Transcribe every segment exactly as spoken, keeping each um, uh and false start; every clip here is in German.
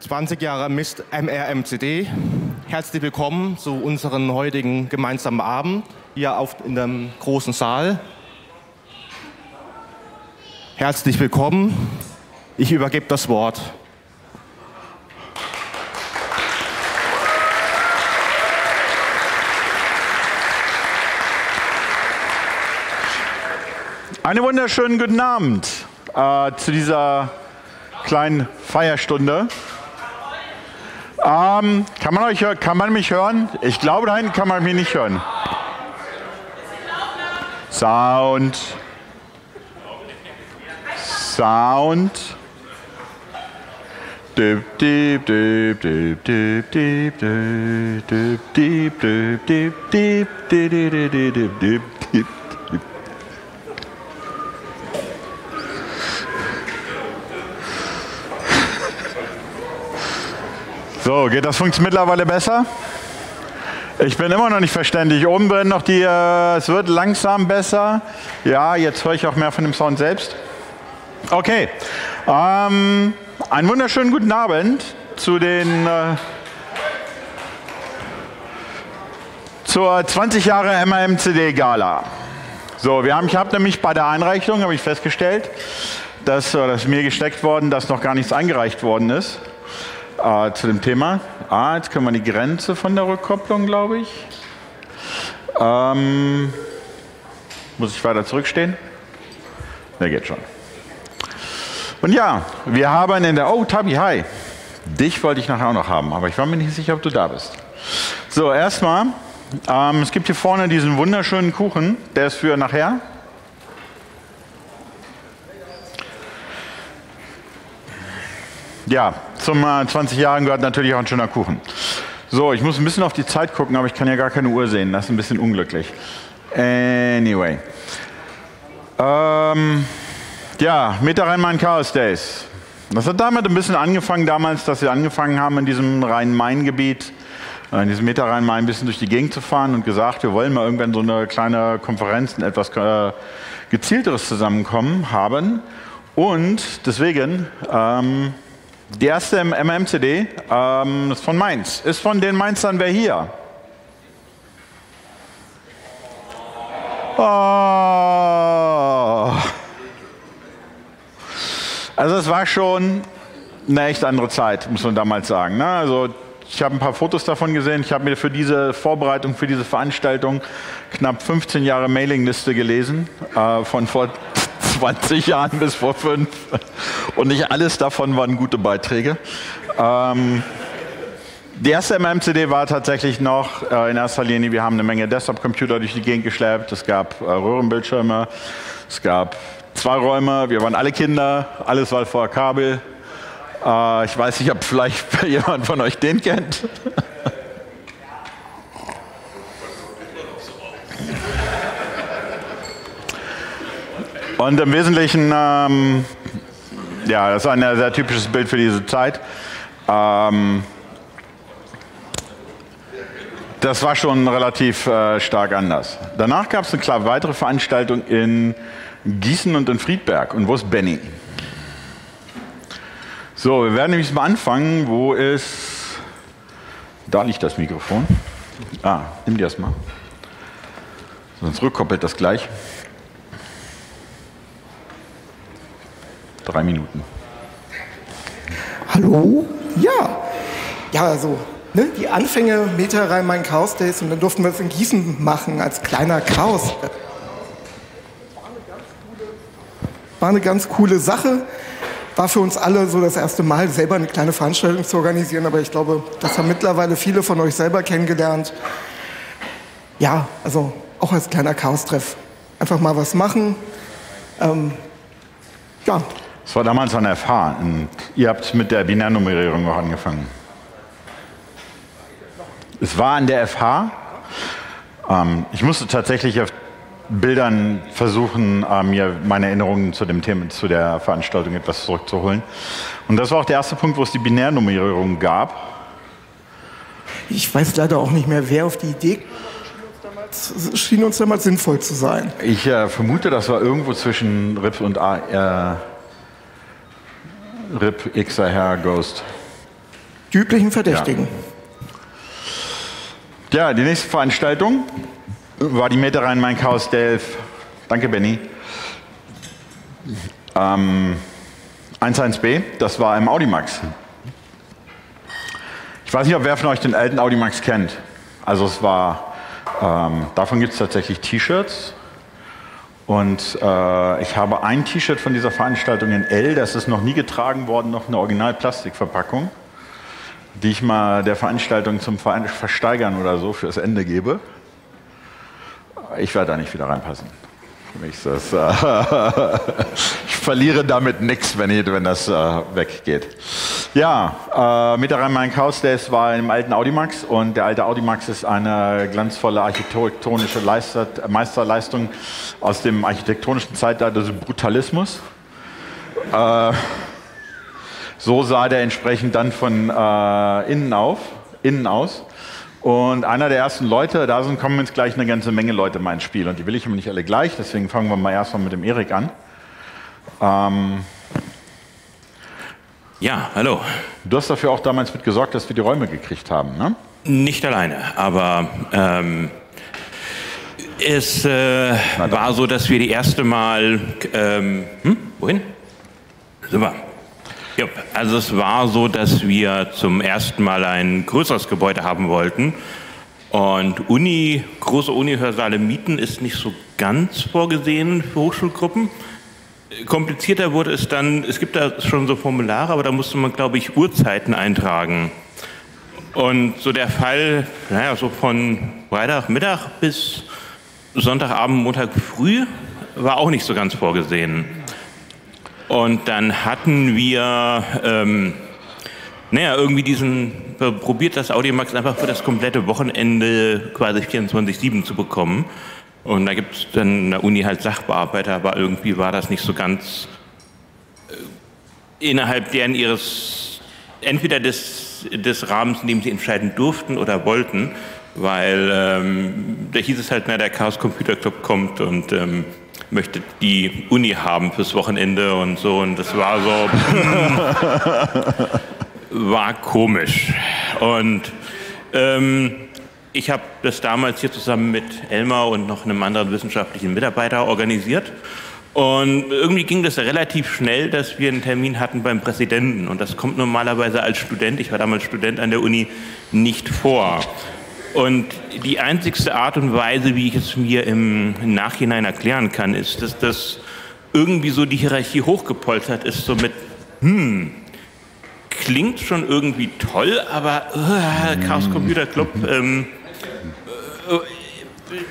zwanzig Jahre Mist M R M C D. Herzlich willkommen zu unserem heutigen gemeinsamen Abend hier auf, in dem großen Saal. Herzlich willkommen. Ich übergebe das Wort. Einen wunderschönen guten Abend äh, zu dieser kleinen Feierstunde. Ähm, kann man euch, kann man mich hören? Ich glaube, nein, kann man mich nicht hören. Sound. Sound. Dip, dip, dip, dip, dip, dip, dip, dip, dip, dip, dip, dip, dip. So, geht das funktioniert mittlerweile besser? Ich bin immer noch nicht verständlich. Oben werden noch die, äh, es wird langsam besser. Ja, jetzt höre ich auch mehr von dem Sound selbst. Okay, ähm, einen wunderschönen guten Abend zu den, äh, zur zwanzig Jahre M R M C D-Gala. So, wir haben, ich habe nämlich bei der Einreichung, habe ich festgestellt, dass, dass mir gesteckt worden, dass noch gar nichts eingereicht worden ist. Uh, zu dem Thema. Ah, jetzt können wir die Grenze von der Rückkopplung, glaube ich. Ähm, muss ich weiter zurückstehen? Ne, geht schon. Und ja, wir haben in der... Oh, Tabi, hi. Dich wollte ich nachher auch noch haben, aber ich war mir nicht sicher, ob du da bist. So, erstmal, ähm, es gibt hier vorne diesen wunderschönen Kuchen, der ist für nachher. Ja, zum äh, zwanzig Jahren gehört natürlich auch ein schöner Kuchen. So, ich muss ein bisschen auf die Zeit gucken, aber ich kann ja gar keine Uhr sehen. Das ist ein bisschen unglücklich. Anyway. Ähm, ja, Meta-Rhein-Main-Chaos-Days. Das hat damit ein bisschen angefangen damals, dass wir angefangen haben, in diesem Rhein-Main-Gebiet, in diesem Meta-Rhein-Main ein bisschen durch die Gegend zu fahren und gesagt, wir wollen mal irgendwann so eine kleine Konferenz, ein etwas äh, gezielteres Zusammenkommen haben. Und deswegen... Ähm, Die erste M M C D ähm, ist von Mainz. Ist von den Mainzern wer hier? Oh. Also es war schon eine echt andere Zeit, muss man damals sagen. Ne? Also ich habe ein paar Fotos davon gesehen. Ich habe mir für diese Vorbereitung, für diese Veranstaltung knapp fünfzehn Jahre Mailingliste gelesen äh, von vor zwanzig Jahren bis vor fünf. Und nicht alles davon waren gute Beiträge. Ähm, die erste M M C D war tatsächlich noch äh, in erster Linie, wir haben eine Menge Desktop-Computer durch die Gegend geschleppt. Es gab äh, Röhrenbildschirme, es gab zwei Räume, wir waren alle Kinder, alles war vor Kabel. Äh, ich weiß nicht, ob vielleicht jemand von euch den kennt. Und im Wesentlichen, ähm, ja, das ist ein sehr typisches Bild für diese Zeit. Ähm, das war schon relativ äh, stark anders. Danach gab es eine klar weitere Veranstaltung in Gießen und in Friedberg. Und wo ist Benny? So, wir werden nämlich mal anfangen. Wo ist... Da liegt das Mikrofon. Ah, nimm dir das mal. Sonst rückkoppelt das gleich. Drei Minuten. Hallo? Ja. Ja, also ne, die Anfänge Meta-Rhein-Main-Chaos-Days und dann durften wir es in Gießen machen als kleiner Chaos. War eine ganz coole Sache. War für uns alle so das erste Mal, selber eine kleine Veranstaltung zu organisieren, aber ich glaube, das haben mittlerweile viele von euch selber kennengelernt. Ja, also auch als kleiner Chaos-Treff. Einfach mal was machen. Ähm, ja. Das war damals an der F H und ihr habt mit der Binärnummerierung auch angefangen. Es war an der F H. Ähm, ich musste tatsächlich auf Bildern versuchen, äh, mir meine Erinnerungen zu dem Thema, zu der Veranstaltung etwas zurückzuholen. Und das war auch der erste Punkt, wo es die Binärnummerierung gab. Ich weiß leider auch nicht mehr, wer auf die Idee damals, schien uns damals sinnvoll zu sein. Ich äh, vermute, das war irgendwo zwischen R I P und A. Äh, R I P, Easter-Hack, Ghost. Die üblichen Verdächtigen. Ja, ja, die nächste Veranstaltung war die Meta-Rhein-Main-Chaos-Days. Danke, Benny. Ähm, eins eins b, das war im Audimax. Ich weiß nicht, ob wer von euch den alten Audimax kennt. Also es war, ähm, davon gibt es tatsächlich T-Shirts. Und äh, ich habe ein T-Shirt von dieser Veranstaltung in L, das ist noch nie getragen worden, noch eine Original-Plastikverpackung, die ich mal der Veranstaltung zum Versteigern oder so fürs Ende gebe. Ich werde da nicht wieder reinpassen. Für mich ist das, äh, ich verliere damit nichts, wenn, wenn das äh, weggeht. Ja, äh, Meta-Rhein-Main-Chaos-Days war im alten Audimax und der alte Audimax ist eine glanzvolle architektonische Meisterleistung aus dem architektonischen Zeitalter des Brutalismus. Äh, so sah der entsprechend dann von äh, innen, auf, innen aus. Und einer der ersten Leute, da sind, kommen jetzt gleich eine ganze Menge Leute mal ins Spiel. Und die will ich immer nicht alle gleich, deswegen fangen wir mal erstmal mit dem Erik an. Ähm ja, hallo. Du hast dafür auch damals mitgesorgt, dass wir die Räume gekriegt haben, ne? Nicht alleine, aber ähm, es äh, war so, dass wir die erste Mal... Ähm, hm? Wohin? Sind wir? Also es war so, dass wir zum ersten Mal ein größeres Gebäude haben wollten und Uni, große Uni-Hörsaale mieten ist nicht so ganz vorgesehen für Hochschulgruppen. Komplizierter wurde es dann, es gibt da schon so Formulare, aber da musste man, glaube ich, Uhrzeiten eintragen. Und so der Fall, naja, so von Freitagmittag bis Sonntagabend, Montag früh war auch nicht so ganz vorgesehen. Und dann hatten wir, ähm, naja, irgendwie diesen, probiert das Audimax einfach für das komplette Wochenende quasi vierundzwanzig sieben zu bekommen. Und da gibt es dann in der Uni halt Sachbearbeiter, aber irgendwie war das nicht so ganz äh, innerhalb deren ihres, entweder des, des Rahmens, in dem sie entscheiden durften oder wollten, weil ähm, da hieß es halt, na, der Chaos Computer Club kommt und ähm, möchte die Uni haben fürs Wochenende und so, und das war so, war komisch. Und ähm, ich habe das damals hier zusammen mit Elmar und noch einem anderen wissenschaftlichen Mitarbeiter organisiert und irgendwie ging das relativ schnell, dass wir einen Termin hatten beim Präsidenten und das kommt normalerweise als Student, ich war damals Student an der Uni, nicht vor. Und die einzigste Art und Weise, wie ich es mir im Nachhinein erklären kann, ist, dass das irgendwie so die Hierarchie hochgepoltert ist, so mit, hm, klingt schon irgendwie toll, aber uh, Chaos Computer Club, ähm, äh,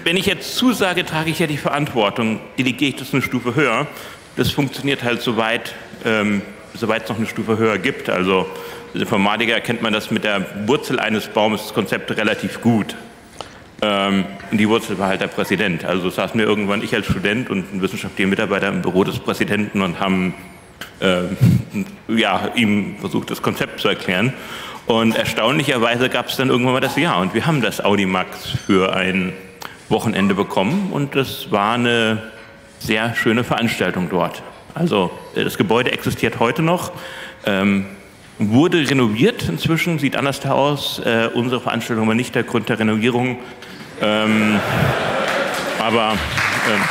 wenn ich jetzt zusage, trage ich ja die Verantwortung, delegiere ich das eine Stufe höher. Das funktioniert halt soweit, ähm, soweit es noch eine Stufe höher gibt, also... Als Informatiker erkennt man das mit der Wurzel eines Baumes, das Konzept relativ gut. Ähm, und die Wurzel war halt der Präsident. Also saßen wir irgendwann, ich als Student und ein wissenschaftlicher Mitarbeiter im Büro des Präsidenten und haben äh, ja, ihm versucht, das Konzept zu erklären. Und erstaunlicherweise gab es dann irgendwann mal das Ja. Und wir haben das Audimax für ein Wochenende bekommen und das war eine sehr schöne Veranstaltung dort. Also das Gebäude existiert heute noch. Ähm, Wurde renoviert inzwischen, sieht anders da aus. Äh, unsere Veranstaltung war nicht der Grund der Renovierung. Ähm, aber... Ähm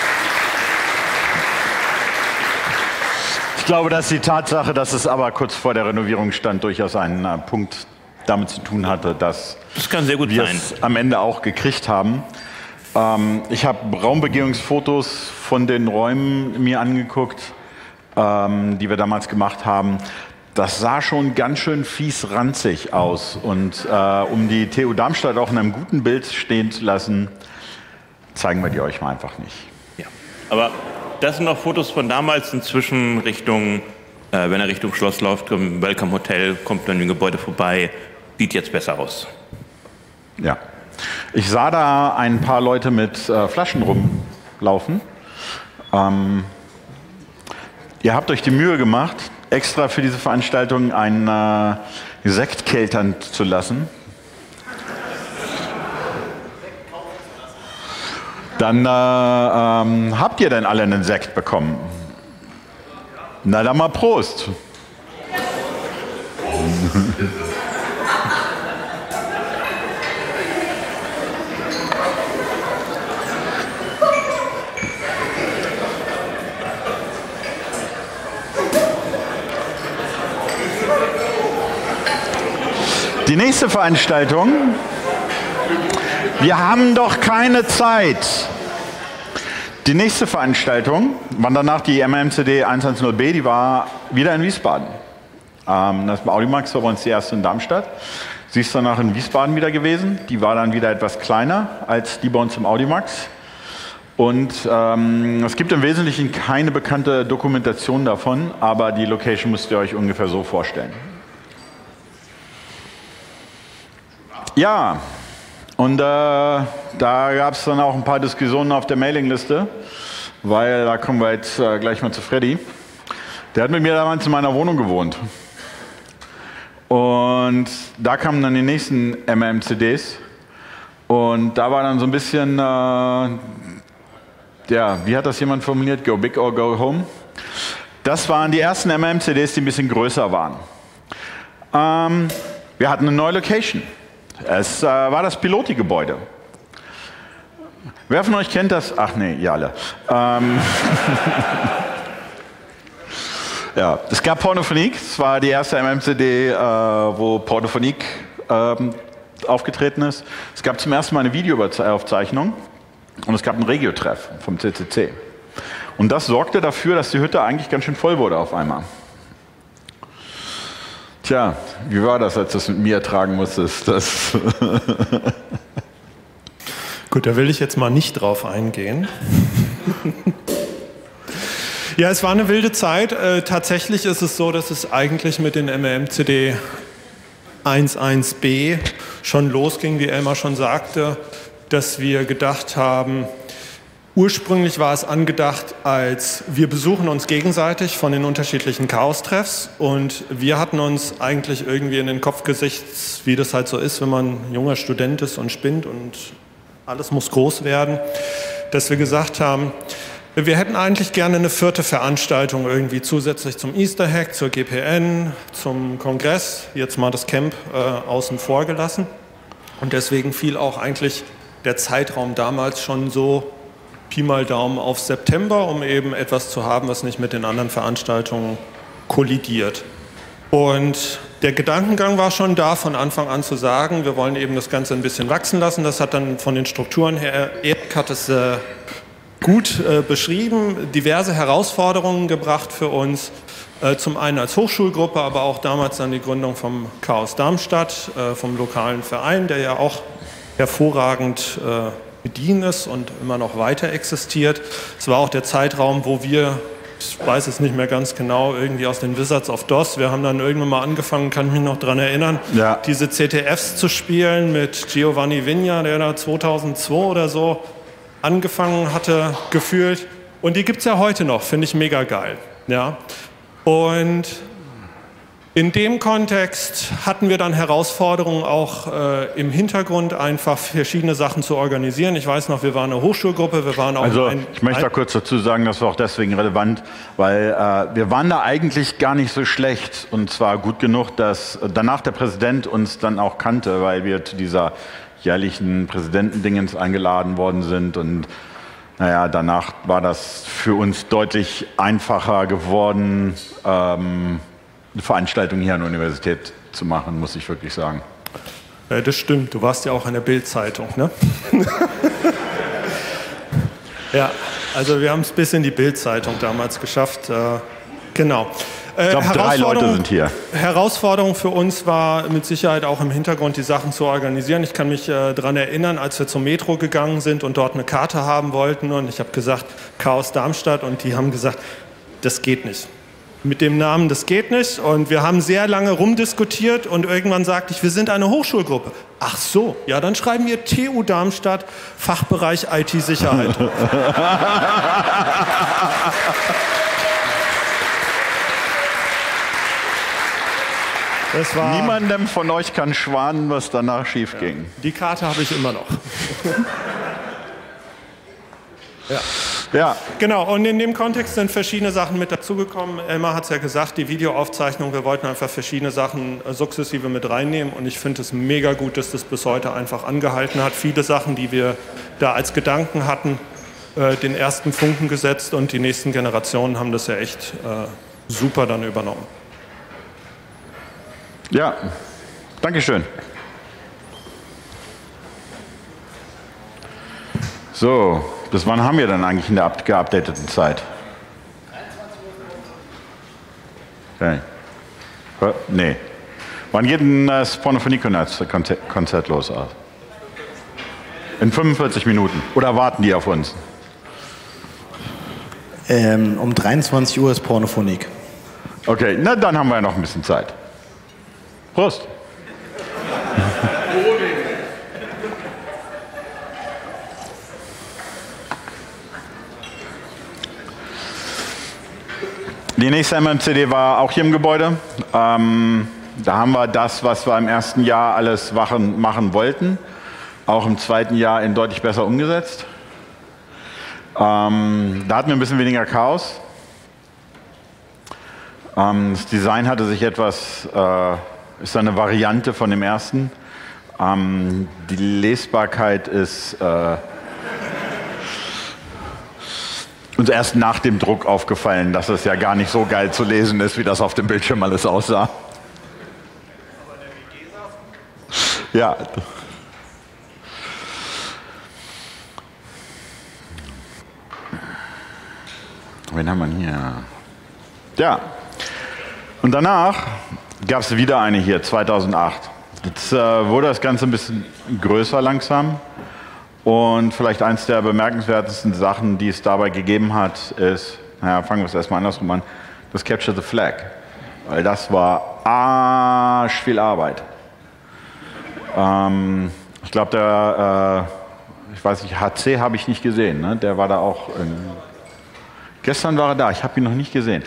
ich glaube, dass die Tatsache, dass es aber kurz vor der Renovierung stand, durchaus einen äh, Punkt damit zu tun hatte, dass das kann sehr gut wir sein. Es am Ende auch gekriegt haben. Ähm, ich habe Raumbegehungsfotos von den Räumen mir angeguckt, ähm, die wir damals gemacht haben. Das sah schon ganz schön fies ranzig aus und äh, um die T U Darmstadt auch in einem guten Bild stehen zu lassen, zeigen wir die euch mal einfach nicht. Ja, aber das sind noch Fotos von damals inzwischen Richtung, äh, wenn er Richtung Schloss läuft, im Welcome Hotel, kommt dann im Gebäude vorbei, sieht jetzt besser aus. Ja, ich sah da ein paar Leute mit äh, Flaschen rumlaufen. Ähm, ihr habt euch die Mühe gemacht, extra für diese Veranstaltung einen äh, Sekt keltern zu lassen. Dann äh, ähm, habt ihr denn alle einen Sekt bekommen? Na dann mal Prost! Die nächste Veranstaltung. Wir haben doch keine Zeit. Die nächste Veranstaltung war danach die M M C D hundertzehn B, die war wieder in Wiesbaden. Das war Audimax, war bei uns die erste in Darmstadt. Sie ist danach in Wiesbaden wieder gewesen. Die war dann wieder etwas kleiner als die bei uns im Audimax. Und ähm, es gibt im Wesentlichen keine bekannte Dokumentation davon, aber die Location müsst ihr euch ungefähr so vorstellen. Ja, und äh, da gab es dann auch ein paar Diskussionen auf der Mailingliste, weil da kommen wir jetzt äh, gleich mal zu Freddy. Der hat mit mir damals in meiner Wohnung gewohnt. Und da kamen dann die nächsten M M C Ds. Und da war dann so ein bisschen, äh, ja, wie hat das jemand formuliert? Go big or go home. Das waren die ersten M M C Ds, die ein bisschen größer waren. Ähm, wir hatten eine neue Location. Es äh, war das Piloty-Gebäude. Wer von euch kennt das? Ach nee, ihr alle. Ähm ja, es gab Pornophonique. Es war die erste M M C D, äh, wo Pornophonique ähm, aufgetreten ist. Es gab zum ersten Mal eine Videoaufzeichnung und es gab einen Regio-Treff vom C C C. Und das sorgte dafür, dass die Hütte eigentlich ganz schön voll wurde auf einmal. Tja, wie war das, als du es mit mir tragen musstest? Das Gut, da will ich jetzt mal nicht drauf eingehen. Ja, es war eine wilde Zeit. Äh, tatsächlich ist es so, dass es eigentlich mit den M M C D hundertzehn B schon losging, wie Elmar schon sagte, dass wir gedacht haben, ursprünglich war es angedacht als, wir besuchen uns gegenseitig von den unterschiedlichen Chaos-Treffs, und wir hatten uns eigentlich irgendwie in den Kopf gesichts, wie das halt so ist, wenn man junger Student ist und spinnt und alles muss groß werden, dass wir gesagt haben, wir hätten eigentlich gerne eine vierte Veranstaltung irgendwie zusätzlich zum Easter-Hack, zur G P N, zum Kongress, jetzt mal das Camp äh, außen vor gelassen, und deswegen fiel auch eigentlich der Zeitraum damals schon so Pi mal Daumen auf September, um eben etwas zu haben, was nicht mit den anderen Veranstaltungen kollidiert. Und der Gedankengang war schon da, von Anfang an zu sagen, wir wollen eben das Ganze ein bisschen wachsen lassen. Das hat dann von den Strukturen her, Erik hat es äh, gut äh, beschrieben, diverse Herausforderungen gebracht für uns. Äh, zum einen als Hochschulgruppe, aber auch damals dann die Gründung vom Chaos Darmstadt, äh, vom lokalen Verein, der ja auch hervorragend äh, bedient ist und immer noch weiter existiert. Es war auch der Zeitraum, wo wir, ich weiß es nicht mehr ganz genau, irgendwie aus den Wizards of D O S, wir haben dann irgendwann mal angefangen, kann ich mich noch daran erinnern, ja, diese C T Fs zu spielen mit Giovanni Vigna, der da zweitausendzwei oder so angefangen hatte, gefühlt. Und die gibt es ja heute noch, finde ich mega geil. Ja. Und in dem Kontext hatten wir dann Herausforderungen, auch äh, im Hintergrund einfach verschiedene Sachen zu organisieren. Ich weiß noch, wir waren eine Hochschulgruppe, wir waren auch... Also ein, ich möchte da kurz dazu sagen, das war auch deswegen relevant, weil äh, wir waren da eigentlich gar nicht so schlecht, und zwar gut genug, dass danach der Präsident uns dann auch kannte, weil wir zu dieser jährlichen Präsidentendingens eingeladen worden sind, und naja, danach war das für uns deutlich einfacher geworden, ähm, eine Veranstaltung hier an der Universität zu machen, muss ich wirklich sagen. Ja, das stimmt, du warst ja auch in der Bild-Zeitung, ne? Ja, also wir haben es bis in die Bild-Zeitung damals geschafft. Äh, genau. Äh, ich glaube, drei Leute sind hier. Herausforderung für uns war mit Sicherheit auch im Hintergrund, die Sachen zu organisieren. Ich kann mich äh, daran erinnern, als wir zum Metro gegangen sind und dort eine Karte haben wollten, und ich habe gesagt, Chaos Darmstadt, und die haben gesagt, das geht nicht. Mit dem Namen, das geht nicht. Und wir haben sehr lange rumdiskutiert, und irgendwann sagte ich, wir sind eine Hochschulgruppe. Ach so, ja, dann schreiben wir T U Darmstadt, Fachbereich I T-Sicherheit. Niemandem von euch kann schwanen, was danach schief ja. ging. Die Karte habe ich immer noch. Ja. Ja. Genau, und in dem Kontext sind verschiedene Sachen mit dazugekommen. Emma hat es ja gesagt, die Videoaufzeichnung, wir wollten einfach verschiedene Sachen sukzessive mit reinnehmen und ich finde es mega gut, dass das bis heute einfach angehalten hat. Viele Sachen, die wir da als Gedanken hatten, äh, den ersten Funken gesetzt und die nächsten Generationen haben das ja echt äh, super dann übernommen. Ja, Dankeschön. So, bis wann haben wir dann eigentlich in der geupdateten Zeit? Okay. Nee. Wann geht denn das Pornophonie-Konzert los? In fünfundvierzig Minuten. Oder warten die auf uns? Ähm, um dreiundzwanzig Uhr ist Pornophonique. Okay, na dann haben wir ja noch ein bisschen Zeit. Prost! Die nächste M M C D war auch hier im Gebäude. Ähm, da haben wir das, was wir im ersten Jahr alles machen wollten, auch im zweiten Jahr in deutlich besser umgesetzt. Ähm, da hatten wir ein bisschen weniger Chaos. Ähm, das Design hatte sich etwas, äh, ist eine Variante von dem ersten. Ähm, die Lesbarkeit ist äh, uns erst nach dem Druck aufgefallen, dass es ja gar nicht so geil zu lesen ist, wie das auf dem Bildschirm alles aussah. Ja. Wen haben wir hier? Ja. Und danach gab es wieder eine hier, zweitausendacht. Jetzt äh, wurde das Ganze ein bisschen größer langsam. Und vielleicht eins der bemerkenswertesten Sachen, die es dabei gegeben hat, ist, naja, fangen wir es erstmal andersrum an, das Capture the Flag. Weil das war arsch viel Arbeit. Ähm, ich glaube, der, äh, ich weiß nicht, H C habe ich nicht gesehen, ne? Der war da auch. In... Gestern war er da, ich habe ihn noch nicht gesehen.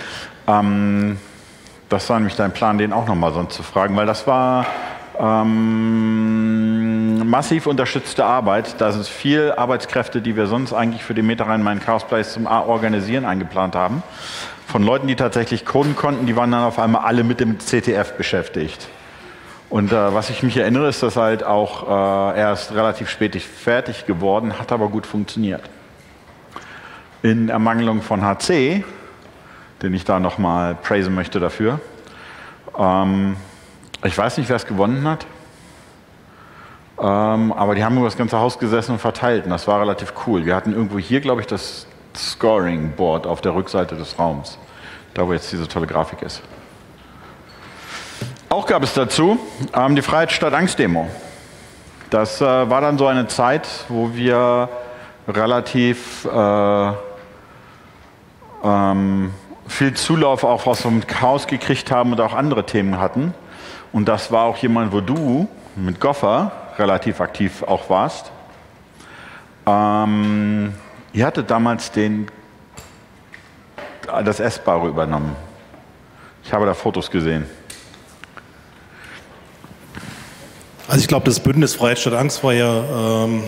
Ähm, das war nämlich dein Plan, den auch nochmal sonst zu fragen, weil das war. Ähm, massiv unterstützte Arbeit. Da sind viel Arbeitskräfte, die wir sonst eigentlich für den Meta-Rhein-Main-Chaos-Days zum Organisieren eingeplant haben. Von Leuten, die tatsächlich coden konnten, die waren dann auf einmal alle mit dem C T F beschäftigt. Und äh, was ich mich erinnere, ist das halt auch äh, erst relativ spät fertig geworden, hat aber gut funktioniert. In Ermangelung von H C, den ich da nochmal praisen möchte dafür, ähm, ich weiß nicht, wer es gewonnen hat, ähm, aber die haben über das ganze Haus gesessen und verteilt und das war relativ cool. Wir hatten irgendwo hier, glaube ich, das Scoring Board auf der Rückseite des Raums, da wo jetzt diese tolle Grafik ist. Auch gab es dazu ähm, die Freiheit statt Angst Demo. Das äh, war dann so eine Zeit, wo wir relativ äh, ähm, viel Zulauf auch aus dem Chaos gekriegt haben und auch andere Themen hatten. Und das war auch jemand, wo du mit Goffer relativ aktiv auch warst. Ähm, ihr hattet damals den, das Essbare übernommen. Ich habe da Fotos gesehen. Also ich glaube, das Bündnis Freiheit statt Angst war ja ähm,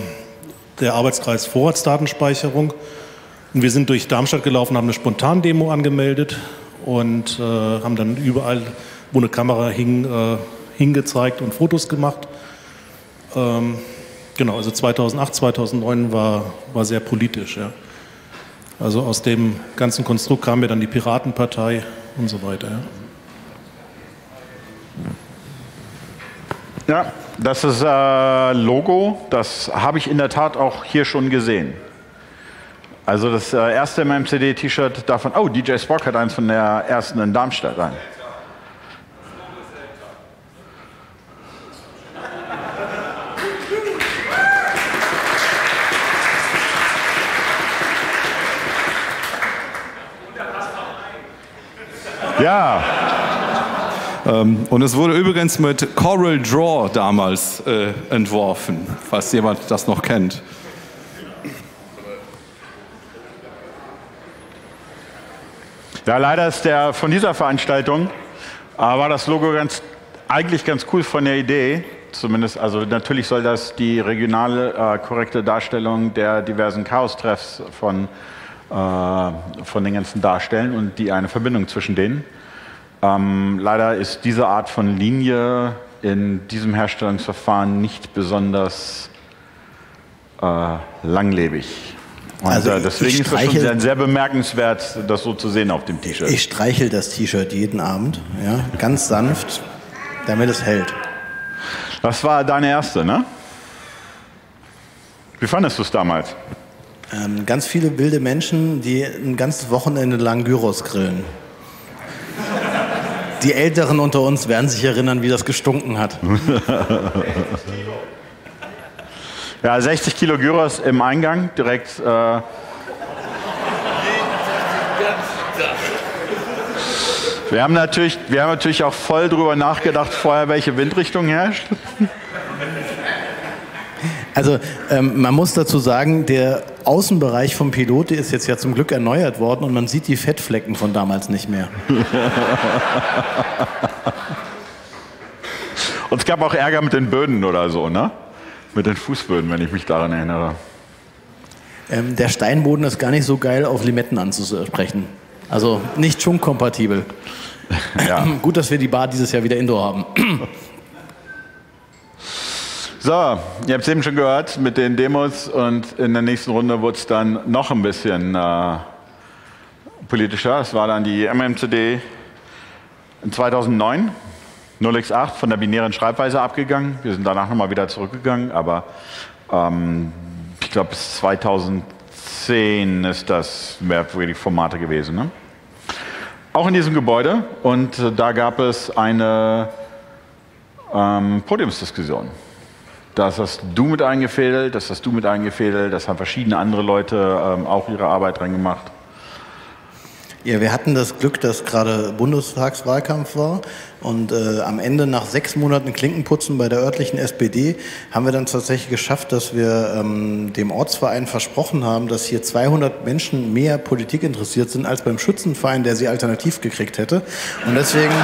der Arbeitskreis Vorratsdatenspeicherung. Und wir sind durch Darmstadt gelaufen, haben eine Spontandemo angemeldet und äh, haben dann überall, wo eine Kamera hing, äh, hingezeigt und Fotos gemacht. Ähm, genau, also zweitausendacht, zweitausendneun war, war sehr politisch. Ja. Also aus dem ganzen Konstrukt kam ja dann die Piratenpartei und so weiter. Ja, ja das ist äh, Logo, das habe ich in der Tat auch hier schon gesehen. Also das äh, erste M M C D-T-Shirt davon, oh, D J Spock hat eins von der ersten in Darmstadt an. Ja. Ähm, und es wurde übrigens mit Corel Draw damals äh, entworfen, falls jemand das noch kennt. Ja, leider ist der von dieser Veranstaltung, äh, war das Logo ganz, eigentlich ganz cool von der Idee. Zumindest, also natürlich soll das die regionale äh, korrekte Darstellung der diversen Chaos-Treffs von äh, von den ganzen darstellen und die eine Verbindung zwischen denen. Ähm, leider ist diese Art von Linie in diesem Herstellungsverfahren nicht besonders äh, langlebig. Und also ich, deswegen ich ist das schon sehr, sehr bemerkenswert, das so zu sehen auf dem T-Shirt. Ich streichel das T-Shirt jeden Abend, ja, ganz sanft, damit es hält. Das war deine erste, ne? Wie fandest du es damals? Ähm, ganz viele wilde Menschen, die ein ganzes Wochenende lang Gyros grillen. Die Älteren unter uns werden sich erinnern, wie das gestunken hat. Ja, sechzig Kilo Gyros im Eingang, direkt. Äh wir, haben natürlich, wir haben natürlich auch voll drüber nachgedacht, vorher welche Windrichtung herrscht. Also ähm, man muss dazu sagen, der Außenbereich vom Pilote ist jetzt ja zum Glück erneuert worden und man sieht die Fettflecken von damals nicht mehr. Und es gab auch Ärger mit den Böden oder so, ne? Mit den Fußböden, wenn ich mich daran erinnere. Ähm, der Steinboden ist gar nicht so geil, auf Limetten anzusprechen. Also nicht schwungkompatibel. Ja. Gut, dass wir die Bar dieses Jahr wieder Indoor haben. So, ihr habt es eben schon gehört mit den Demos und in der nächsten Runde wurde es dann noch ein bisschen äh, politischer. Es war dann die M M C D in zweitausendneun. null x acht von der binären Schreibweise abgegangen. Wir sind danach nochmal wieder zurückgegangen, aber ähm, ich glaube bis zweitausendzehn ist das mehr für die Formate gewesen. Ne? Auch in diesem Gebäude und äh, da gab es eine ähm, Podiumsdiskussion. Das hast du mit eingefädelt, das hast du mit eingefädelt, das haben verschiedene andere Leute ähm, auch ihre Arbeit reingemacht. Ja, wir hatten das Glück, dass gerade Bundestagswahlkampf war und äh, am Ende nach sechs Monaten Klinkenputzen bei der örtlichen S P D haben wir dann tatsächlich geschafft, dass wir ähm, dem Ortsverein versprochen haben, dass hier zweihundert Menschen mehr Politik interessiert sind als beim Schützenverein, der sie alternativ gekriegt hätte. Und deswegen...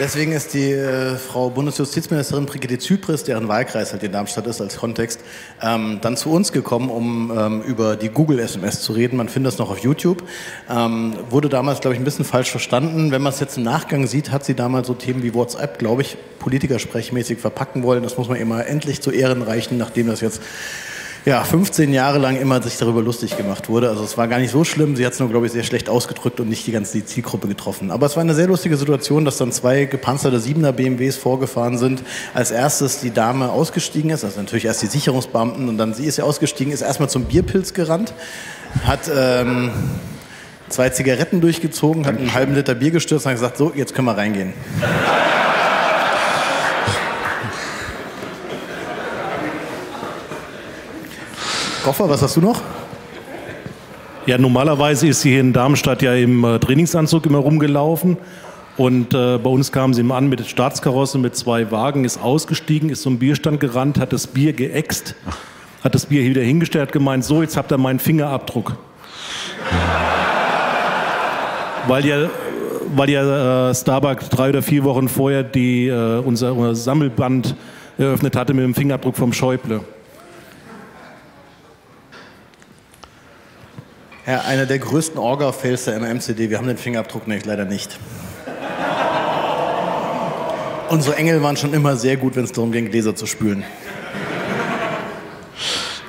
Deswegen ist die äh, Frau Bundesjustizministerin Brigitte Zypries, deren Wahlkreis halt in Darmstadt ist als Kontext, ähm, dann zu uns gekommen, um ähm, über die Google-S M S zu reden. Man findet das noch auf YouTube. Ähm, wurde damals, glaube ich, ein bisschen falsch verstanden. Wenn man es jetzt im Nachgang sieht, hat sie damals so Themen wie WhatsApp, glaube ich, politikersprechmäßig verpacken wollen. Das muss man immer endlich zu Ehren reichen, nachdem das jetzt ja, fünfzehn Jahre lang immer sich darüber lustig gemacht wurde. Also es war gar nicht so schlimm. Sie hat es nur, glaube ich, sehr schlecht ausgedrückt und nicht die ganze Zielgruppe getroffen. Aber es war eine sehr lustige Situation, dass dann zwei gepanzerte Siebener B M Ws vorgefahren sind. Als erstes die Dame ausgestiegen ist, also natürlich erst die Sicherungsbeamten und dann sie ist ja ausgestiegen, ist erstmal zum Bierpilz gerannt, hat ähm, zwei Zigaretten durchgezogen, hat einen halben Liter Bier gestürzt und hat gesagt, so, jetzt können wir reingehen. Koffer, was hast du noch? Ja, normalerweise ist sie hier in Darmstadt ja im äh, Trainingsanzug immer rumgelaufen. Und äh, bei uns kam sie immer an mit Staatskarosse, mit zwei Wagen, ist ausgestiegen, ist zum Bierstand gerannt, hat das Bier geäxt, hat das Bier hier wieder hingestellt, hat gemeint, so, jetzt habt ihr meinen Fingerabdruck. Weil ja, weil ja äh, Starbucks drei oder vier Wochen vorher die, äh, unser, unser Sammelband eröffnet hatte mit dem Fingerabdruck vom Schäuble. Ja, einer der größten Orga-Fails der M M C D. Wir haben den Fingerabdruck nicht, leider nicht. Unsere Engel waren schon immer sehr gut, wenn es darum ging, Gläser zu spülen.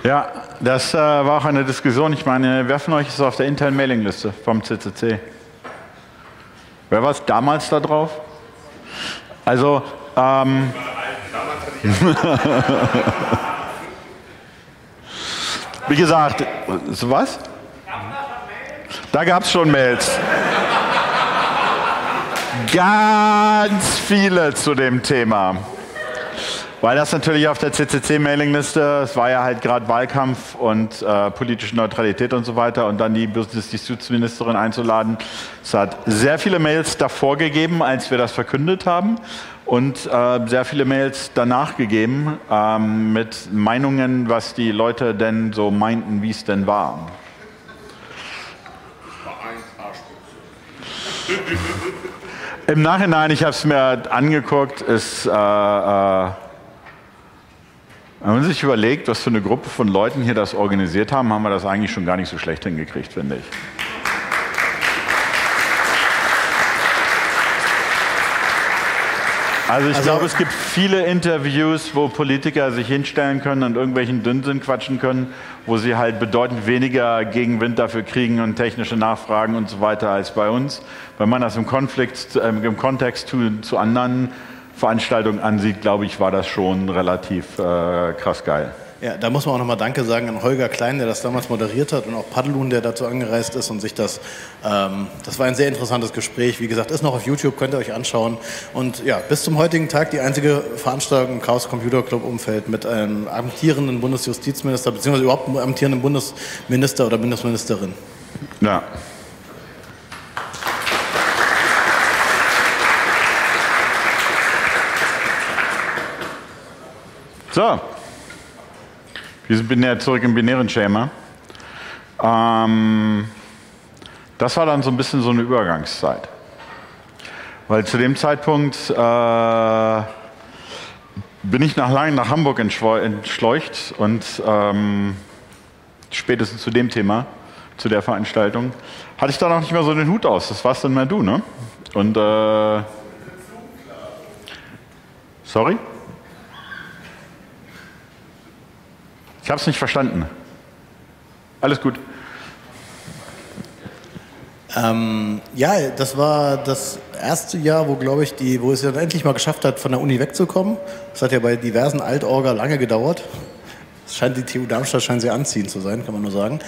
Ja, das äh, war auch eine Diskussion. Ich meine, wer von euch ist auf der internen Mailingliste vom C C C? Wer war es damals da drauf? Also, ähm... Wie gesagt, so was? Da gab es schon Mails. Ganz viele zu dem Thema. Weil das natürlich auf der C C C-Mailingliste, es war ja halt gerade Wahlkampf und äh, politische Neutralität und so weiter und dann die Bundesjustizministerin einzuladen. Es hat sehr viele Mails davor gegeben, als wir das verkündet haben und äh, sehr viele Mails danach gegeben ähm, mit Meinungen, was die Leute denn so meinten, wie es denn war. Im Nachhinein, ich habe es mir angeguckt, ist, äh, äh, wenn man sich überlegt, was für eine Gruppe von Leuten hier das organisiert haben, haben wir das eigentlich schon gar nicht so schlecht hingekriegt, finde ich. Also ich also, glaube, es gibt viele Interviews, wo Politiker sich hinstellen können und irgendwelchen Dünnsinn quatschen können, wo sie halt bedeutend weniger Gegenwind dafür kriegen und technische Nachfragen und so weiter als bei uns. Wenn man das im, Konflikt, äh, im Kontext zu, zu anderen Veranstaltungen ansieht, glaube ich, war das schon relativ äh, krass geil. Ja, da muss man auch nochmal Danke sagen an Holger Klein, der das damals moderiert hat, und auch Paddelun, der dazu angereist ist und sich das, ähm, das war ein sehr interessantes Gespräch, wie gesagt, ist noch auf YouTube, könnt ihr euch anschauen, und ja, bis zum heutigen Tag die einzige Veranstaltung im Chaos Computer Club Umfeld mit einem amtierenden Bundesjustizminister, beziehungsweise überhaupt einem amtierenden Bundesminister oder Bundesministerin. Ja. So. Wir sind ja zurück im binären Schema. Ähm, das war dann so ein bisschen so eine Übergangszeit. Weil zu dem Zeitpunkt äh, bin ich nach Langen nach Hamburg entschleucht und ähm, spätestens zu dem Thema, zu der Veranstaltung, hatte ich da noch nicht mehr so den Hut aus. Das warst dann mehr du, ne? Und, äh, sorry? Ich habe es nicht verstanden. Alles gut. Ähm, ja, das war das erste Jahr, wo, glaube ich, die, wo es dann endlich mal geschafft hat, von der Uni wegzukommen. Das hat ja bei diversen Altorga lange gedauert. Das scheint, die T U Darmstadt scheint sehr anziehend zu sein, kann man nur sagen.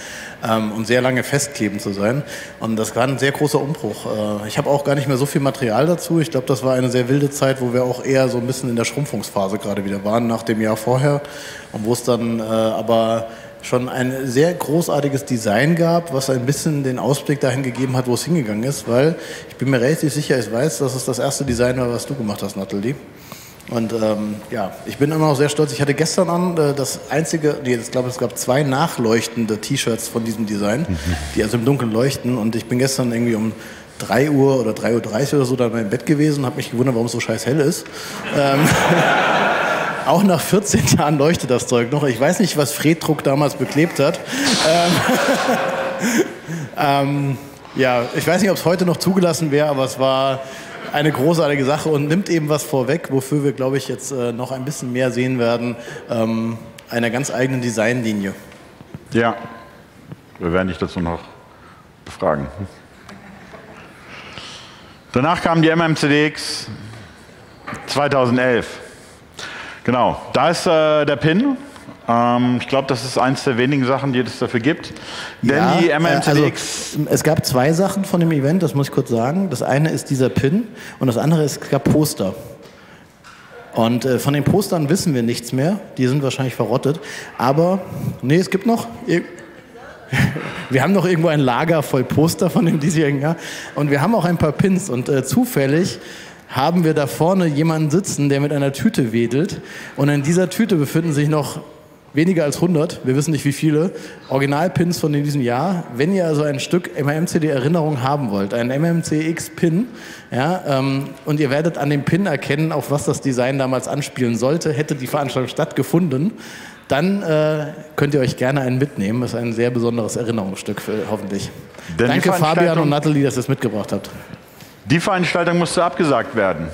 Ähm, und sehr lange festklebend zu sein. Und das war ein sehr großer Umbruch. Äh, ich habe auch gar nicht mehr so viel Material dazu. Ich glaube, das war eine sehr wilde Zeit, wo wir auch eher so ein bisschen in der Schrumpfungsphase gerade wieder waren, nach dem Jahr vorher. Und wo es dann äh, aber schon ein sehr großartiges Design gab, was ein bisschen den Ausblick dahin gegeben hat, wo es hingegangen ist, weil ich bin mir relativ sicher, ich weiß, dass es das erste Design war, was du gemacht hast, Nathalie. Und ähm, ja, ich bin immer noch sehr stolz. Ich hatte gestern an äh, das einzige, nee, ich glaube, es gab zwei nachleuchtende T-Shirts von diesem Design, mhm. die also im Dunkeln leuchten. Und ich bin gestern irgendwie um drei Uhr oder drei Uhr dreißig oder so da in meinem Bett gewesen und habe mich gewundert, warum es so scheiß hell ist. ähm, Auch nach vierzehn Jahren leuchtet das Zeug noch. Ich weiß nicht, was Fred Druck damals beklebt hat. ähm, ähm, ja, ich weiß nicht, ob es heute noch zugelassen wäre, aber es war eine großartige Sache und nimmt eben was vorweg, wofür wir, glaube ich, jetzt äh, noch ein bisschen mehr sehen werden, ähm, einer ganz eigenen Designlinie. Ja, wir werden dich dazu noch befragen. Danach kam die M M C D X zweitausendelf. Genau, da ist äh, der Pin. Ähm, ich glaube, das ist eins der wenigen Sachen, die es dafür gibt. Ja, denn die M M C D X. Also, es gab zwei Sachen von dem Event, das muss ich kurz sagen. Das eine ist dieser Pin und das andere ist, es gab Poster. Und äh, von den Postern wissen wir nichts mehr. Die sind wahrscheinlich verrottet. Aber, nee, es gibt noch. Wir haben noch irgendwo ein Lager voll Poster von dem diesjährigen Jahr. Und wir haben auch ein paar Pins und äh, zufällig haben wir da vorne jemanden sitzen, der mit einer Tüte wedelt. Und in dieser Tüte befinden sich noch weniger als hundert, wir wissen nicht wie viele, Originalpins von diesem Jahr. Wenn ihr also ein Stück M M C D-Erinnerung haben wollt, einen M M C X-Pin, ja, ähm, und ihr werdet an dem Pin erkennen, auf was das Design damals anspielen sollte, hätte die Veranstaltung stattgefunden, dann äh, könnt ihr euch gerne einen mitnehmen. Das ist ein sehr besonderes Erinnerungsstück, für, hoffentlich. Denn danke Fabian und Nathalie, dass ihr es mitgebracht habt. Die Veranstaltung musste abgesagt werden.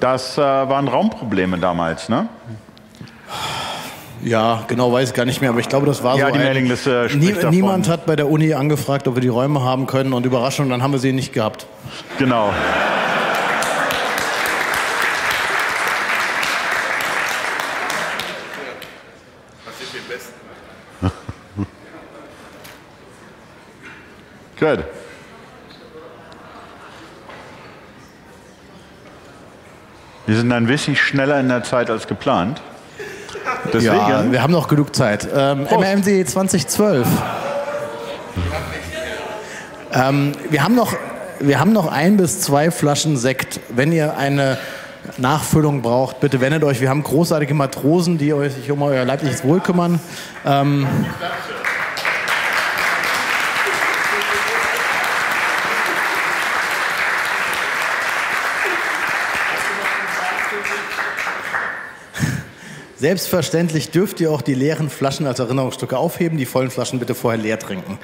Das äh, waren Raumprobleme damals, ne? Ja, genau weiß ich gar nicht mehr, aber ich glaube, das war ja, so. Ja, die Mailingliste spricht davon. Niemand hat bei der Uni angefragt, ob wir die Räume haben können, und Überraschung, dann haben wir sie nicht gehabt. Genau. Gut. Wir sind ein bisschen schneller in der Zeit als geplant. Deswegen ja, wir haben noch genug Zeit. Ähm, M M C zweitausendzwölf. Ähm, wir haben noch, wir haben noch ein bis zwei Flaschen Sekt. Wenn ihr eine Nachfüllung braucht, bitte wendet euch. Wir haben großartige Matrosen, die euch sich um euer leibliches Wohl kümmern. Ähm, Selbstverständlich dürft ihr auch die leeren Flaschen als Erinnerungsstücke aufheben, die vollen Flaschen bitte vorher leer trinken.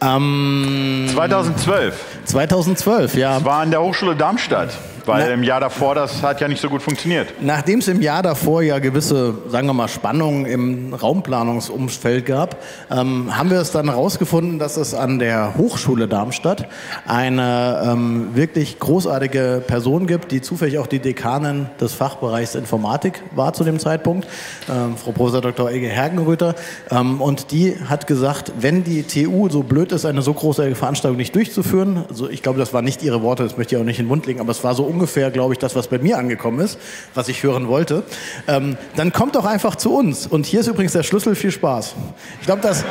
Ähm, zweitausendzwölf. zweitausendzwölf, ja. Das war an der Hochschule Darmstadt, weil Na, im Jahr davor, das hat ja nicht so gut funktioniert. Nachdem es im Jahr davor ja gewisse, sagen wir mal, Spannungen im Raumplanungsumfeld gab, ähm, haben wir es dann herausgefunden, dass es an der Hochschule Darmstadt eine ähm, wirklich großartige Person gibt, die zufällig auch die Dekanin des Fachbereichs Informatik war zu dem Zeitpunkt, ähm, Frau Professor Doktor Elke Hergenröther, ähm, und die hat gesagt, wenn die T U so blöd ist, eine so große Veranstaltung nicht durchzuführen. Also ich glaube, das waren nicht ihre Worte, das möchte ich auch nicht in den Mund legen, aber es war so ungefähr, glaube ich, das, was bei mir angekommen ist, was ich hören wollte. Ähm, dann kommt doch einfach zu uns. Und hier ist übrigens der Schlüssel, viel Spaß. Ich glaube, das...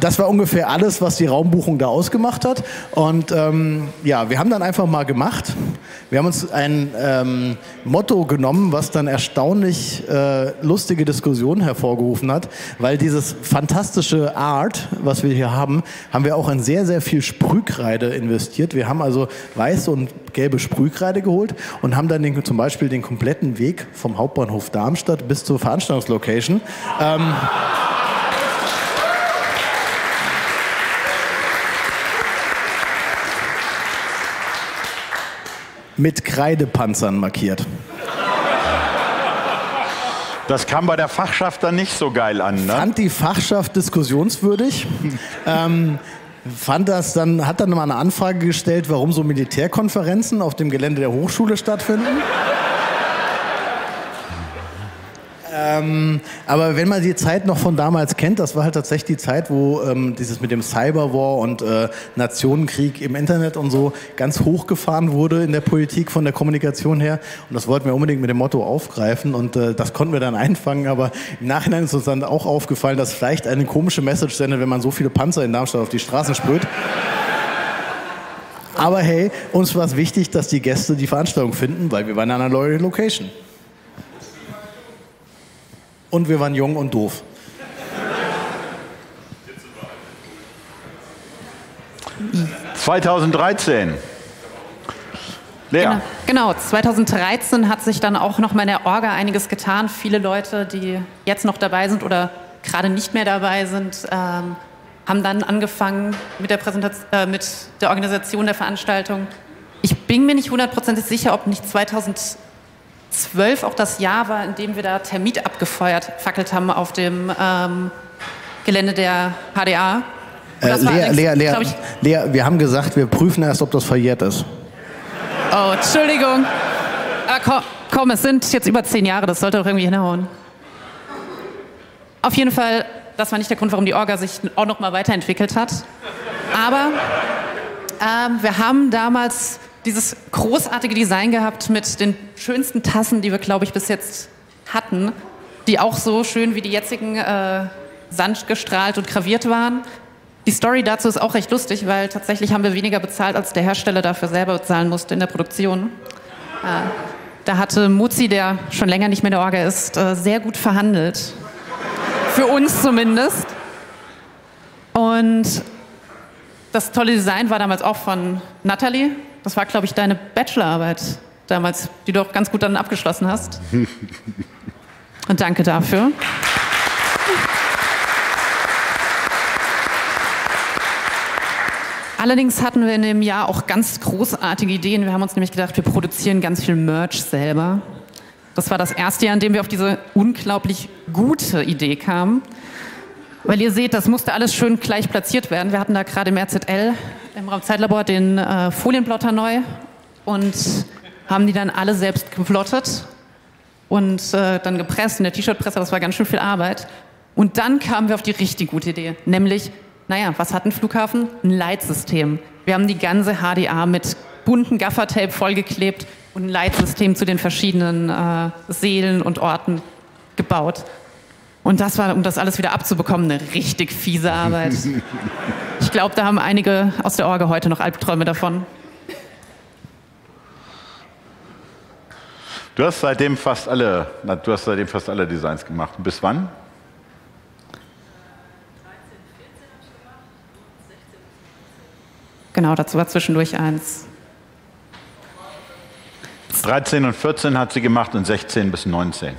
Das war ungefähr alles, was die Raumbuchung da ausgemacht hat. Und ähm, ja, wir haben dann einfach mal gemacht. Wir haben uns ein ähm, Motto genommen, was dann erstaunlich äh, lustige Diskussionen hervorgerufen hat. Weil dieses fantastische Art, was wir hier haben, haben wir auch in sehr, sehr viel Sprühkreide investiert. Wir haben also weiße und gelbe Sprühkreide geholt und haben dann den, zum Beispiel den kompletten Weg vom Hauptbahnhof Darmstadt bis zur Veranstaltungslocation ähm, mit Kreidepanzern markiert. Das kam bei der Fachschaft dann nicht so geil an, ne? Fand die Fachschaft diskussionswürdig. ähm, fand das dann, hat dann mal eine Anfrage gestellt, warum so Militärkonferenzen auf dem Gelände der Hochschule stattfinden. Ähm, aber wenn man die Zeit noch von damals kennt, das war halt tatsächlich die Zeit, wo ähm, dieses mit dem Cyberwar und äh, Nationenkrieg im Internet und so ganz hochgefahren wurde in der Politik von der Kommunikation her. Und das wollten wir unbedingt mit dem Motto aufgreifen und äh, das konnten wir dann einfangen. Aber im Nachhinein ist uns dann auch aufgefallen, dass vielleicht eine komische Message sendet, wenn man so viele Panzer in Darmstadt auf die Straßen sprüht. Aber hey, uns war es wichtig, dass die Gäste die Veranstaltung finden, weil wir waren an einer neuen Location. Und wir waren jung und doof. zweitausenddreizehn. Lea. Genau, genau, zweitausenddreizehn hat sich dann auch noch mal in der Orga einiges getan. Viele Leute, die jetzt noch dabei sind oder gerade nicht mehr dabei sind, ähm, haben dann angefangen mit der, Präsentation, äh, mit der Organisation der Veranstaltung. Ich bin mir nicht hundertprozentig sicher, ob nicht zweitausendzwölf auch das Jahr war, in dem wir da Termit abgefeuert fackelt haben auf dem ähm, Gelände der H D A. Äh, Lea, Lea, Lea, ich... Lea, wir haben gesagt, wir prüfen erst, ob das verjährt ist. Oh, Entschuldigung. Ah, komm, komm, es sind jetzt über zehn Jahre, das sollte doch irgendwie hinhauen. Auf jeden Fall, das war nicht der Grund, warum die Orga sich auch noch mal weiterentwickelt hat. Aber ähm, wir haben damals dieses großartige Design gehabt mit den schönsten Tassen, die wir, glaube ich, bis jetzt hatten, die auch so schön wie die jetzigen äh, sandgestrahlt und graviert waren. Die Story dazu ist auch recht lustig, weil tatsächlich haben wir weniger bezahlt, als der Hersteller dafür selber bezahlen musste in der Produktion. Äh, da hatte Muzi, der schon länger nicht mehr in der Orga ist, äh, sehr gut verhandelt. Für uns zumindest. Und das tolle Design war damals auch von Nathalie. Das war, glaube ich, deine Bachelorarbeit damals, die du auch ganz gut dann abgeschlossen hast. Und danke dafür. Allerdings hatten wir in dem Jahr auch ganz großartige Ideen. Wir haben uns nämlich gedacht, wir produzieren ganz viel Merch selber. Das war das erste Jahr, in dem wir auf diese unglaublich gute Idee kamen. Weil ihr seht, das musste alles schön gleich platziert werden. Wir hatten da gerade im R Z L, im Raumzeitlabor, den äh, Folienplotter neu und haben die dann alle selbst geplottet und äh, dann gepresst in der T-Shirt-Presse. Das war ganz schön viel Arbeit. Und dann kamen wir auf die richtig gute Idee, nämlich, naja, was hat ein Flughafen? Ein Leitsystem. Wir haben die ganze H D A mit bunten Gaffertape vollgeklebt und ein Leitsystem zu den verschiedenen äh, Seelen und Orten gebaut. Und das war, um das alles wieder abzubekommen, eine richtig fiese Arbeit. Ich glaube, da haben einige aus der Orga heute noch Albträume davon. Du hast seitdem fast alle, du hast seitdem fast alle Designs gemacht. Bis wann? Genau, dazu war zwischendurch eins. dreizehn und vierzehn hat sie gemacht und sechzehn bis neunzehn.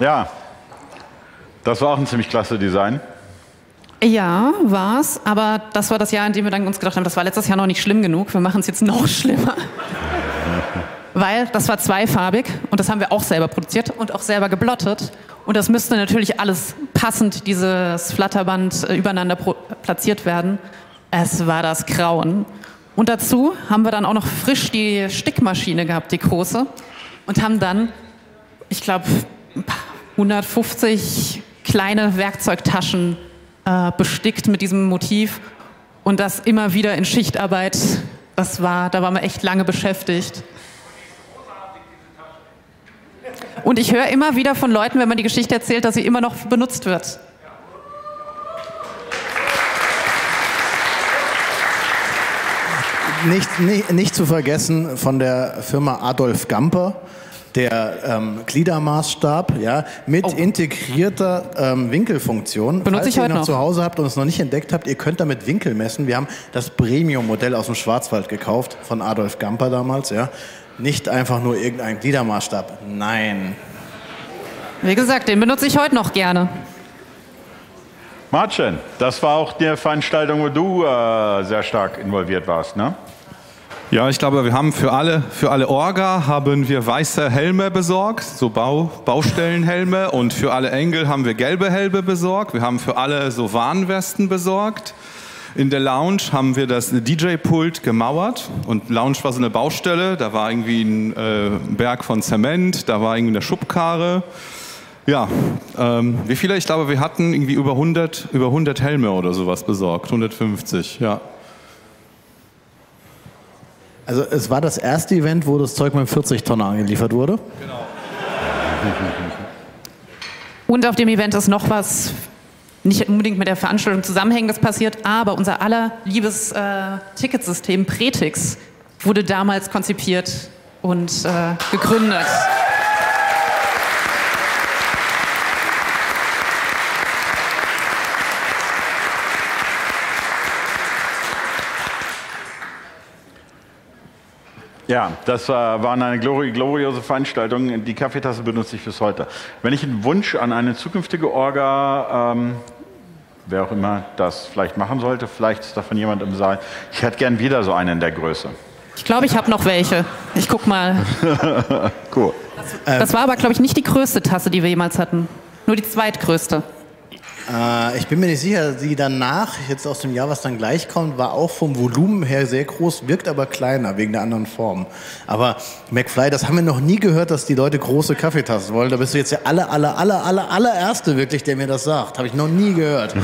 Ja, das war auch ein ziemlich klasse Design. Ja, war's. Aber das war das Jahr, in dem wir dann uns gedacht haben, das war letztes Jahr noch nicht schlimm genug. Wir machen es jetzt noch schlimmer. Weil das war zweifarbig und das haben wir auch selber produziert und auch selber geblottet. Und das müsste natürlich alles passend, dieses Flatterband übereinander platziert werden. Es war das Grauen. Und dazu haben wir dann auch noch frisch die Stickmaschine gehabt, die große. Und haben dann, ich glaube, hundertfünfzig kleine Werkzeugtaschen äh, bestickt mit diesem Motiv. Und das immer wieder in Schichtarbeit. Das war, da waren wir echt lange beschäftigt. Und ich höre immer wieder von Leuten, wenn man die Geschichte erzählt, dass sie immer noch benutzt wird. Nicht, nicht, nicht zu vergessen von der Firma Adolf Gamper, der ähm, Gliedermaßstab, ja, mit oh. integrierter ähm, Winkelfunktion. Benutze Falls ich ihr heute noch, noch zu Hause habt und es noch nicht entdeckt habt, ihr könnt damit Winkel messen. Wir haben das Premium-Modell aus dem Schwarzwald gekauft, von Adolf Gamper damals, ja. Nicht einfach nur irgendein Gliedermaßstab. Nein. Wie gesagt, den benutze ich heute noch gerne. Martin, das war auch die Veranstaltung, wo du äh, sehr stark involviert warst, ne? Ja, ich glaube, wir haben für alle, für alle Orga haben wir weiße Helme besorgt, so Bau, Baustellenhelme. Und für alle Engel haben wir gelbe Helme besorgt. Wir haben für alle so Warnwesten besorgt. In der Lounge haben wir das D J-Pult gemauert und Lounge war so eine Baustelle, da war irgendwie ein äh, Berg von Zement, da war irgendwie eine Schubkarre. Ja, ähm, wie viele? Ich glaube, wir hatten irgendwie über hundert, über hundert Helme oder sowas besorgt, hundertfünfzig, ja. Also es war das erste Event, wo das Zeug mit vierzig Tonnen angeliefert wurde? Genau. Und auf dem Event ist noch was... nicht unbedingt mit der Veranstaltung Zusammenhängendes passiert, aber unser aller liebes äh, Ticketsystem Pretix wurde damals konzipiert und äh, gegründet. Ja, das äh, war eine glori gloriose Veranstaltung. Die Kaffeetasse benutze ich bis heute. Wenn ich einen Wunsch an eine zukünftige Orga, ähm, wer auch immer das vielleicht machen sollte, vielleicht ist davon jemand im Saal, ich hätte gern wieder so einen in der Größe. Ich glaube, ich habe noch welche. Ich guck mal. Cool. Das, das war aber, glaube ich, nicht die größte Tasse, die wir jemals hatten. Nur die zweitgrößte. Ich bin mir nicht sicher, die danach, jetzt aus dem Jahr, was dann gleich kommt, war auch vom Volumen her sehr groß, wirkt aber kleiner, wegen der anderen Form. Aber McFly, das haben wir noch nie gehört, dass die Leute große Kaffeetassen wollen. Da bist du jetzt der aller, aller, aller, aller, allererste wirklich, der mir das sagt. Habe ich noch nie gehört.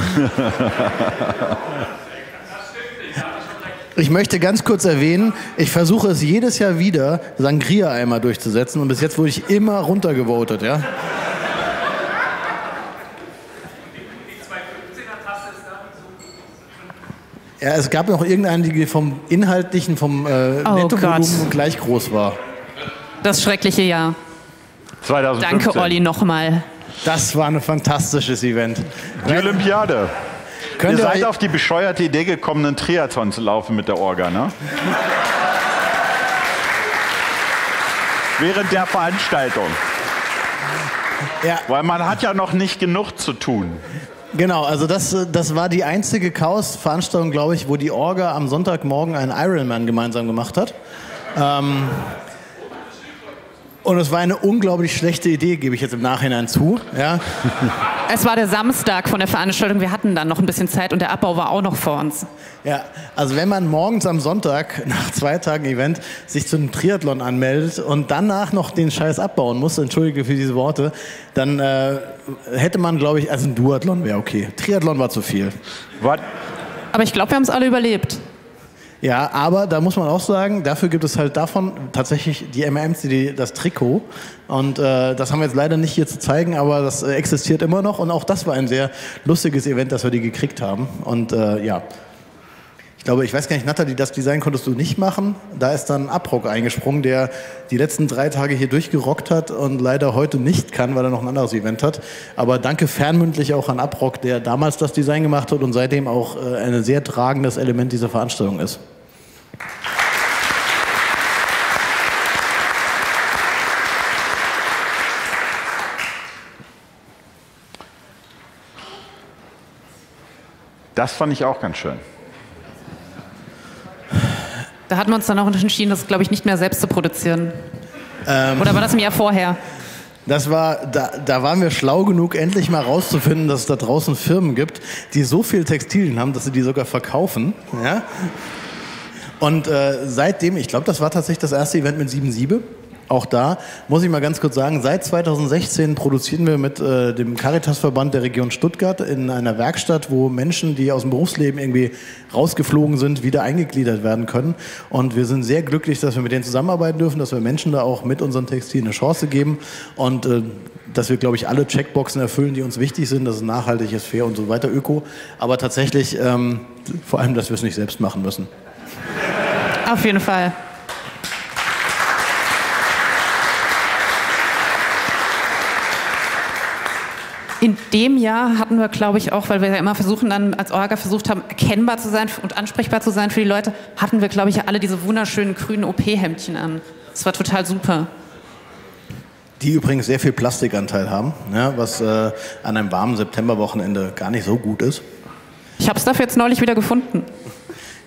Ich möchte ganz kurz erwähnen, ich versuche es jedes Jahr wieder, Sangria-Eimer durchzusetzen und bis jetzt wurde ich immer runtergevotet, ja? Ja, es gab noch irgendeinen, die vom Inhaltlichen, vom äh, oh Nettovolumen gleich groß war. Das schreckliche Jahr. zweitausendfünfzehn. Danke, Olli, nochmal. Das war ein fantastisches Event. Die Olympiade. Könnt ihr seid auf die bescheuerte Idee gekommen, einen Triathlon zu laufen mit der Orga, ne? Während der Veranstaltung. Ja. Weil man hat ja noch nicht genug zu tun. Genau, also das, das war die einzige Chaos-Veranstaltung, glaube ich, wo die Orga am Sonntagmorgen einen Ironman gemeinsam gemacht hat. Ähm, und es war eine unglaublich schlechte Idee, gebe ich jetzt im Nachhinein zu. Ja. Es war der Samstag von der Veranstaltung, wir hatten dann noch ein bisschen Zeit und der Abbau war auch noch vor uns. Ja, also wenn man morgens am Sonntag nach zwei Tagen Event sich zu einem Triathlon anmeldet und danach noch den Scheiß abbauen muss, entschuldige für diese Worte, dann... Äh, hätte man, glaube ich, also ein Duathlon wäre okay. Triathlon war zu viel. What? Aber ich glaube, wir haben es alle überlebt. Ja, aber da muss man auch sagen, dafür gibt es halt davon tatsächlich die M M C D, das Trikot. Und äh, das haben wir jetzt leider nicht hier zu zeigen, aber das äh, existiert immer noch. Und auch das war ein sehr lustiges Event, dass wir die gekriegt haben. Und äh, ja, ich glaube, ich weiß gar nicht, Nathalie, das Design konntest du nicht machen. Da ist dann Abrock eingesprungen, der die letzten drei Tage hier durchgerockt hat und leider heute nicht kann, weil er noch ein anderes Event hat. Aber danke fernmündlich auch an Abrock, der damals das Design gemacht hat und seitdem auch äh, ein sehr tragendes Element dieser Veranstaltung ist. Das fand ich auch ganz schön. Da hatten wir uns dann auch entschieden, das, glaube ich, nicht mehr selbst zu produzieren. Ähm, Oder war das ein Jahr vorher? Das war, da, da waren wir schlau genug, endlich mal rauszufinden, dass es da draußen Firmen gibt, die so viel Textilien haben, dass sie die sogar verkaufen. Ja? Und äh, seitdem, ich glaube, das war tatsächlich das erste Event mit sieben sieben. Auch da muss ich mal ganz kurz sagen, seit zweitausendsechzehn produzieren wir mit äh, dem Caritas-Verband der Region Stuttgart in einer Werkstatt, wo Menschen, die aus dem Berufsleben irgendwie rausgeflogen sind, wieder eingegliedert werden können. Und wir sind sehr glücklich, dass wir mit denen zusammenarbeiten dürfen, dass wir Menschen da auch mit unseren Textilen eine Chance geben und äh, dass wir, glaube ich, alle Checkboxen erfüllen, die uns wichtig sind, dass es nachhaltig ist, fair und so weiter, öko. Aber tatsächlich ähm, vor allem, dass wir es nicht selbst machen müssen. Auf jeden Fall. In dem Jahr hatten wir, glaube ich, auch, weil wir ja immer versuchen, dann als Orga versucht haben, erkennbar zu sein und ansprechbar zu sein für die Leute, hatten wir, glaube ich, ja alle diese wunderschönen grünen O P-Hemdchen an. Das war total super. Die übrigens sehr viel Plastikanteil haben, ja, was äh, an einem warmen Septemberwochenende gar nicht so gut ist. Ich habe es dafür jetzt neulich wieder gefunden.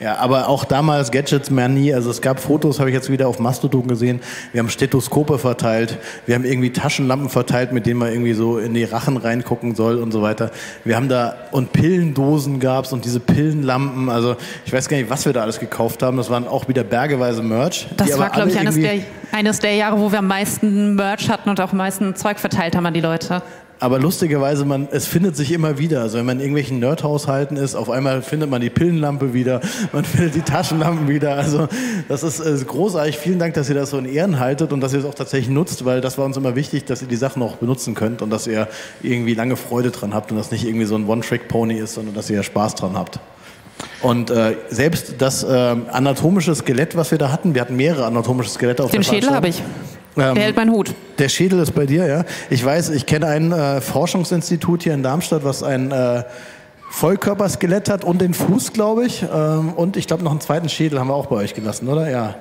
Ja, aber auch damals Gadgets mehr nie. Also es gab Fotos, habe ich jetzt wieder auf Mastodon gesehen. Wir haben Stethoskope verteilt. Wir haben irgendwie Taschenlampen verteilt, mit denen man irgendwie so in die Rachen reingucken soll und so weiter. Wir haben da, und Pillendosen gab es und diese Pillenlampen. Also ich weiß gar nicht, was wir da alles gekauft haben. Das waren auch wieder bergeweise Merch. Das war, glaube ich, eines der, eines der Jahre, wo wir am meisten Merch hatten und auch am meisten Zeug verteilt haben an die Leute. Aber lustigerweise, man, es findet sich immer wieder. Also wenn man in irgendwelchen Nerdhaushalten ist, auf einmal findet man die Pillenlampe wieder, man findet die Taschenlampen wieder. Also das ist äh, großartig. Vielen Dank, dass ihr das so in Ehren haltet und dass ihr es auch tatsächlich nutzt, weil das war uns immer wichtig, dass ihr die Sachen auch benutzen könnt und dass ihr irgendwie lange Freude dran habt und das nicht irgendwie so ein One-Trick-Pony ist, sondern dass ihr Spaß dran habt. Und äh, selbst das äh, anatomische Skelett, was wir da hatten, wir hatten mehrere anatomische Skelette auf der Veranstaltung. Den Schädel habe ich. Der hält meinen Hut. Der Schädel ist bei dir, ja. Ich weiß, ich kenne ein äh, Forschungsinstitut hier in Darmstadt, was ein äh, Vollkörperskelett hat und den Fuß, glaube ich. Ähm, und ich glaube, noch einen zweiten Schädel haben wir auch bei euch gelassen, oder? Ja.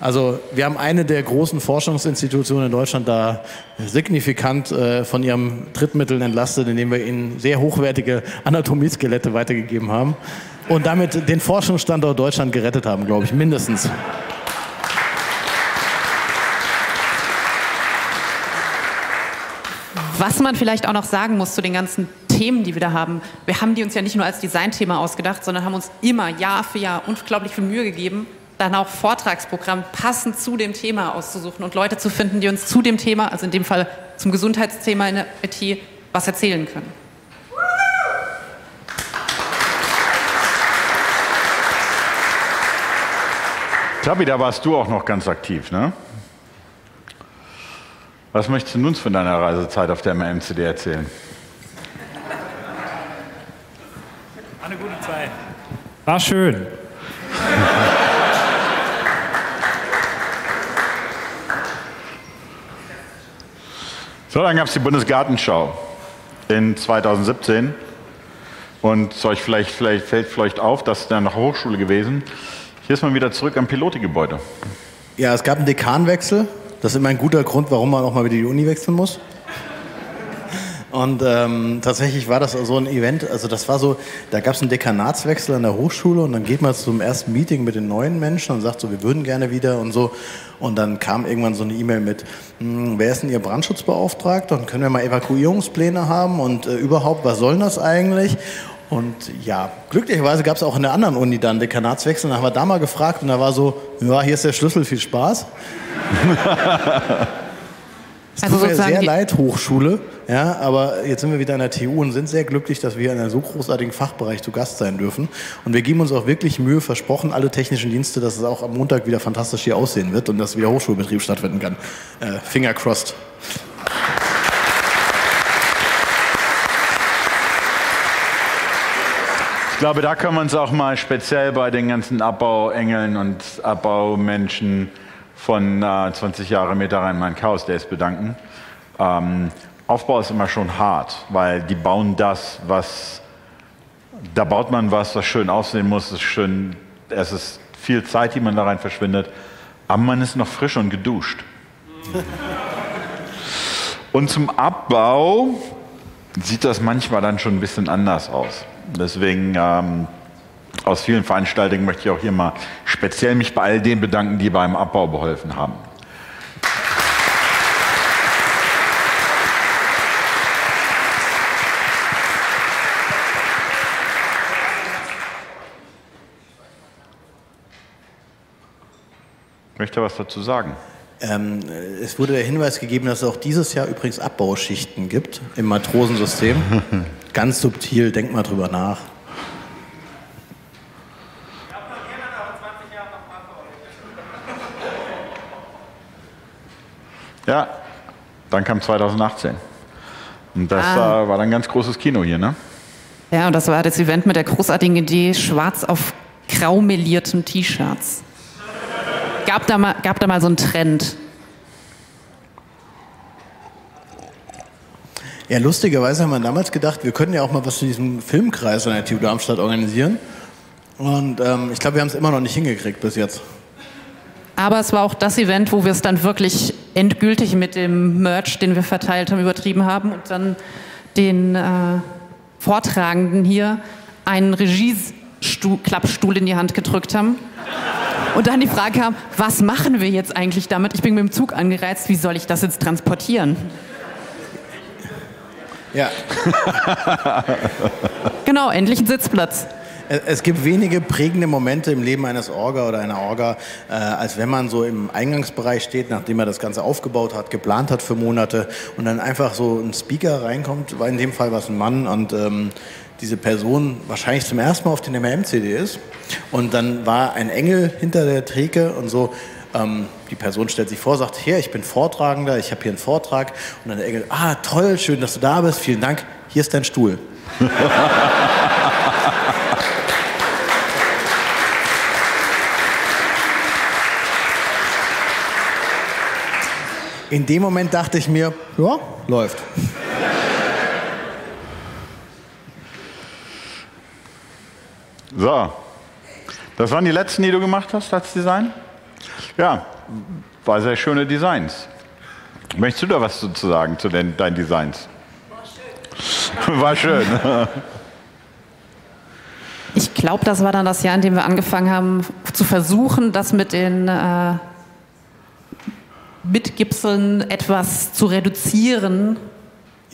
Also wir haben eine der großen Forschungsinstitutionen in Deutschland da signifikant äh, von ihrem Drittmitteln entlastet, indem wir ihnen sehr hochwertige Anatomieskelette weitergegeben haben und damit den Forschungsstandort Deutschland gerettet haben, glaube ich, mindestens. Was man vielleicht auch noch sagen muss zu den ganzen Themen, die wir da haben. Wir haben die uns ja nicht nur als Designthema ausgedacht, sondern haben uns immer Jahr für Jahr unglaublich viel Mühe gegeben, dann auch Vortragsprogramm passend zu dem Thema auszusuchen und Leute zu finden, die uns zu dem Thema, also in dem Fall zum Gesundheitsthema in der I T, was erzählen können. Klappi, da warst du auch noch ganz aktiv, ne? Was möchtest du uns von deiner Reisezeit auf der M C D erzählen? War eine gute Zeit. War schön. So, dann gab es die Bundesgartenschau in zweitausendsiebzehn. Und euch vielleicht, vielleicht fällt vielleicht auf, dass dann nach Hochschule gewesen. Hier ist man wieder zurück am Piloty-Gebäude. Ja, es gab einen Dekanwechsel. Das ist immer ein guter Grund, warum man auch mal wieder die Uni wechseln muss. Und ähm, tatsächlich war das so ein Event, also das war so, da gab es einen Dekanatswechsel an der Hochschule und dann geht man zum ersten Meeting mit den neuen Menschen und sagt so, wir würden gerne wieder und so. Und dann kam irgendwann so eine E-Mail mit, wer ist denn Ihr Brandschutzbeauftragter und können wir mal Evakuierungspläne haben und äh, überhaupt, was soll das eigentlich? Und ja, glücklicherweise gab es auch in der anderen Uni dann Dekanatswechsel. Da haben wir da mal gefragt und da war so, ja, hier ist der Schlüssel, viel Spaß. Es tut mir sehr leid, Hochschule, ja, aber jetzt sind wir wieder an der T U und sind sehr glücklich, dass wir in einem so großartigen Fachbereich zu Gast sein dürfen. Und wir geben uns auch wirklich Mühe, versprochen, alle technischen Dienste, dass es auch am Montag wieder fantastisch hier aussehen wird und dass wieder Hochschulbetrieb stattfinden kann. Äh, Finger crossed. Es glaube, da können wir uns auch mal speziell bei den ganzen Abbauengeln und Abbaumenschen von äh, zwanzig Jahre Meta-Rhein-Main-Chaos-Days bedanken. Ähm, Aufbau ist immer schon hart, weil die bauen das, was, da baut man was, was schön aussehen muss, ist schön, es ist viel Zeit, die man da rein verschwindet, aber man ist noch frisch und geduscht. Und zum Abbau sieht das manchmal dann schon ein bisschen anders aus. Deswegen ähm, aus vielen Veranstaltungen möchte ich auch hier mal speziell mich bei all denen bedanken, die beim Abbau geholfen haben. Ich möchte was dazu sagen. Ähm, es wurde der Hinweis gegeben, dass es auch dieses Jahr übrigens Abbauschichten gibt im Matrosensystem. Ganz subtil, denkt mal drüber nach. Ja, dann kam zwanzig achtzehn. Und das ah. war, war dann ein ganz großes Kino hier, ne? Ja, und das war das Event mit der großartigen Idee, schwarz auf graumelierten T-Shirts. Gab da mal, gab da mal so einen Trend. Ja, lustigerweise haben wir damals gedacht, wir können ja auch mal was zu diesem Filmkreis an der T U Darmstadt organisieren. Und ähm, ich glaube, wir haben es immer noch nicht hingekriegt bis jetzt. Aber es war auch das Event, wo wir es dann wirklich endgültig mit dem Merch, den wir verteilt haben, übertrieben haben und dann den äh, Vortragenden hier einen Regieklappstuhl in die Hand gedrückt haben. Und dann die Frage kam, was machen wir jetzt eigentlich damit? Ich bin mit dem Zug angereizt, wie soll ich das jetzt transportieren? Ja. Genau, endlich ein Sitzplatz. Es gibt wenige prägende Momente im Leben eines Orga oder einer Orga, äh, als wenn man so im Eingangsbereich steht, nachdem er das Ganze aufgebaut hat, geplant hat für Monate und dann einfach so ein Speaker reinkommt, weil in dem Fall war es ein Mann und ähm, diese Person wahrscheinlich zum ersten Mal auf den M R M C D ist und dann war ein Engel hinter der Theke und so, ähm, die Person stellt sich vor, sagt, hier, ich bin Vortragender, ich habe hier einen Vortrag und dann der Engel, ah toll, schön, dass du da bist, vielen Dank, hier ist dein Stuhl. In dem Moment dachte ich mir, ja, läuft. So, das waren die letzten, die du gemacht hast als Design? Ja, war sehr schöne Designs. Möchtest du da was dazu sagen zu den, deinen Designs? War schön. War schön. Ich glaube, das war dann das Jahr, in dem wir angefangen haben, zu versuchen, das mit den... Äh mit Gipseln etwas zu reduzieren,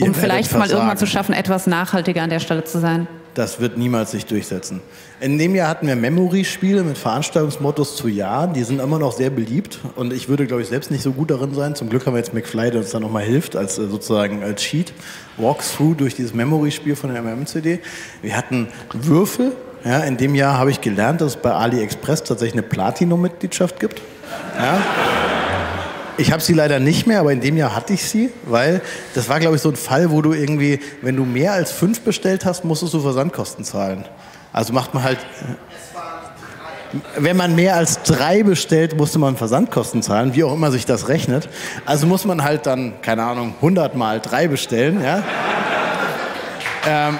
um vielleicht mal irgendwann zu schaffen, etwas nachhaltiger an der Stelle zu sein. Das wird niemals sich durchsetzen. In dem Jahr hatten wir Memory-Spiele mit Veranstaltungsmottos zu Jahren. Die sind immer noch sehr beliebt. Und ich würde, glaube ich, selbst nicht so gut darin sein. Zum Glück haben wir jetzt McFly, der uns da nochmal hilft, als sozusagen als Cheat. Walkthrough durch dieses Memory-Spiel von der M M C D. Wir hatten Würfel. Ja, in dem Jahr habe ich gelernt, dass es bei AliExpress tatsächlich eine Platinum-Mitgliedschaft gibt. Ja. Ich habe sie leider nicht mehr, aber in dem Jahr hatte ich sie, weil das war, glaube ich, so ein Fall, wo du irgendwie, wenn du mehr als fünf bestellt hast, musstest du Versandkosten zahlen. Also macht man halt, wenn man mehr als drei bestellt, musste man Versandkosten zahlen, wie auch immer sich das rechnet. Also muss man halt dann, keine Ahnung, hundert mal drei bestellen, ja. ähm.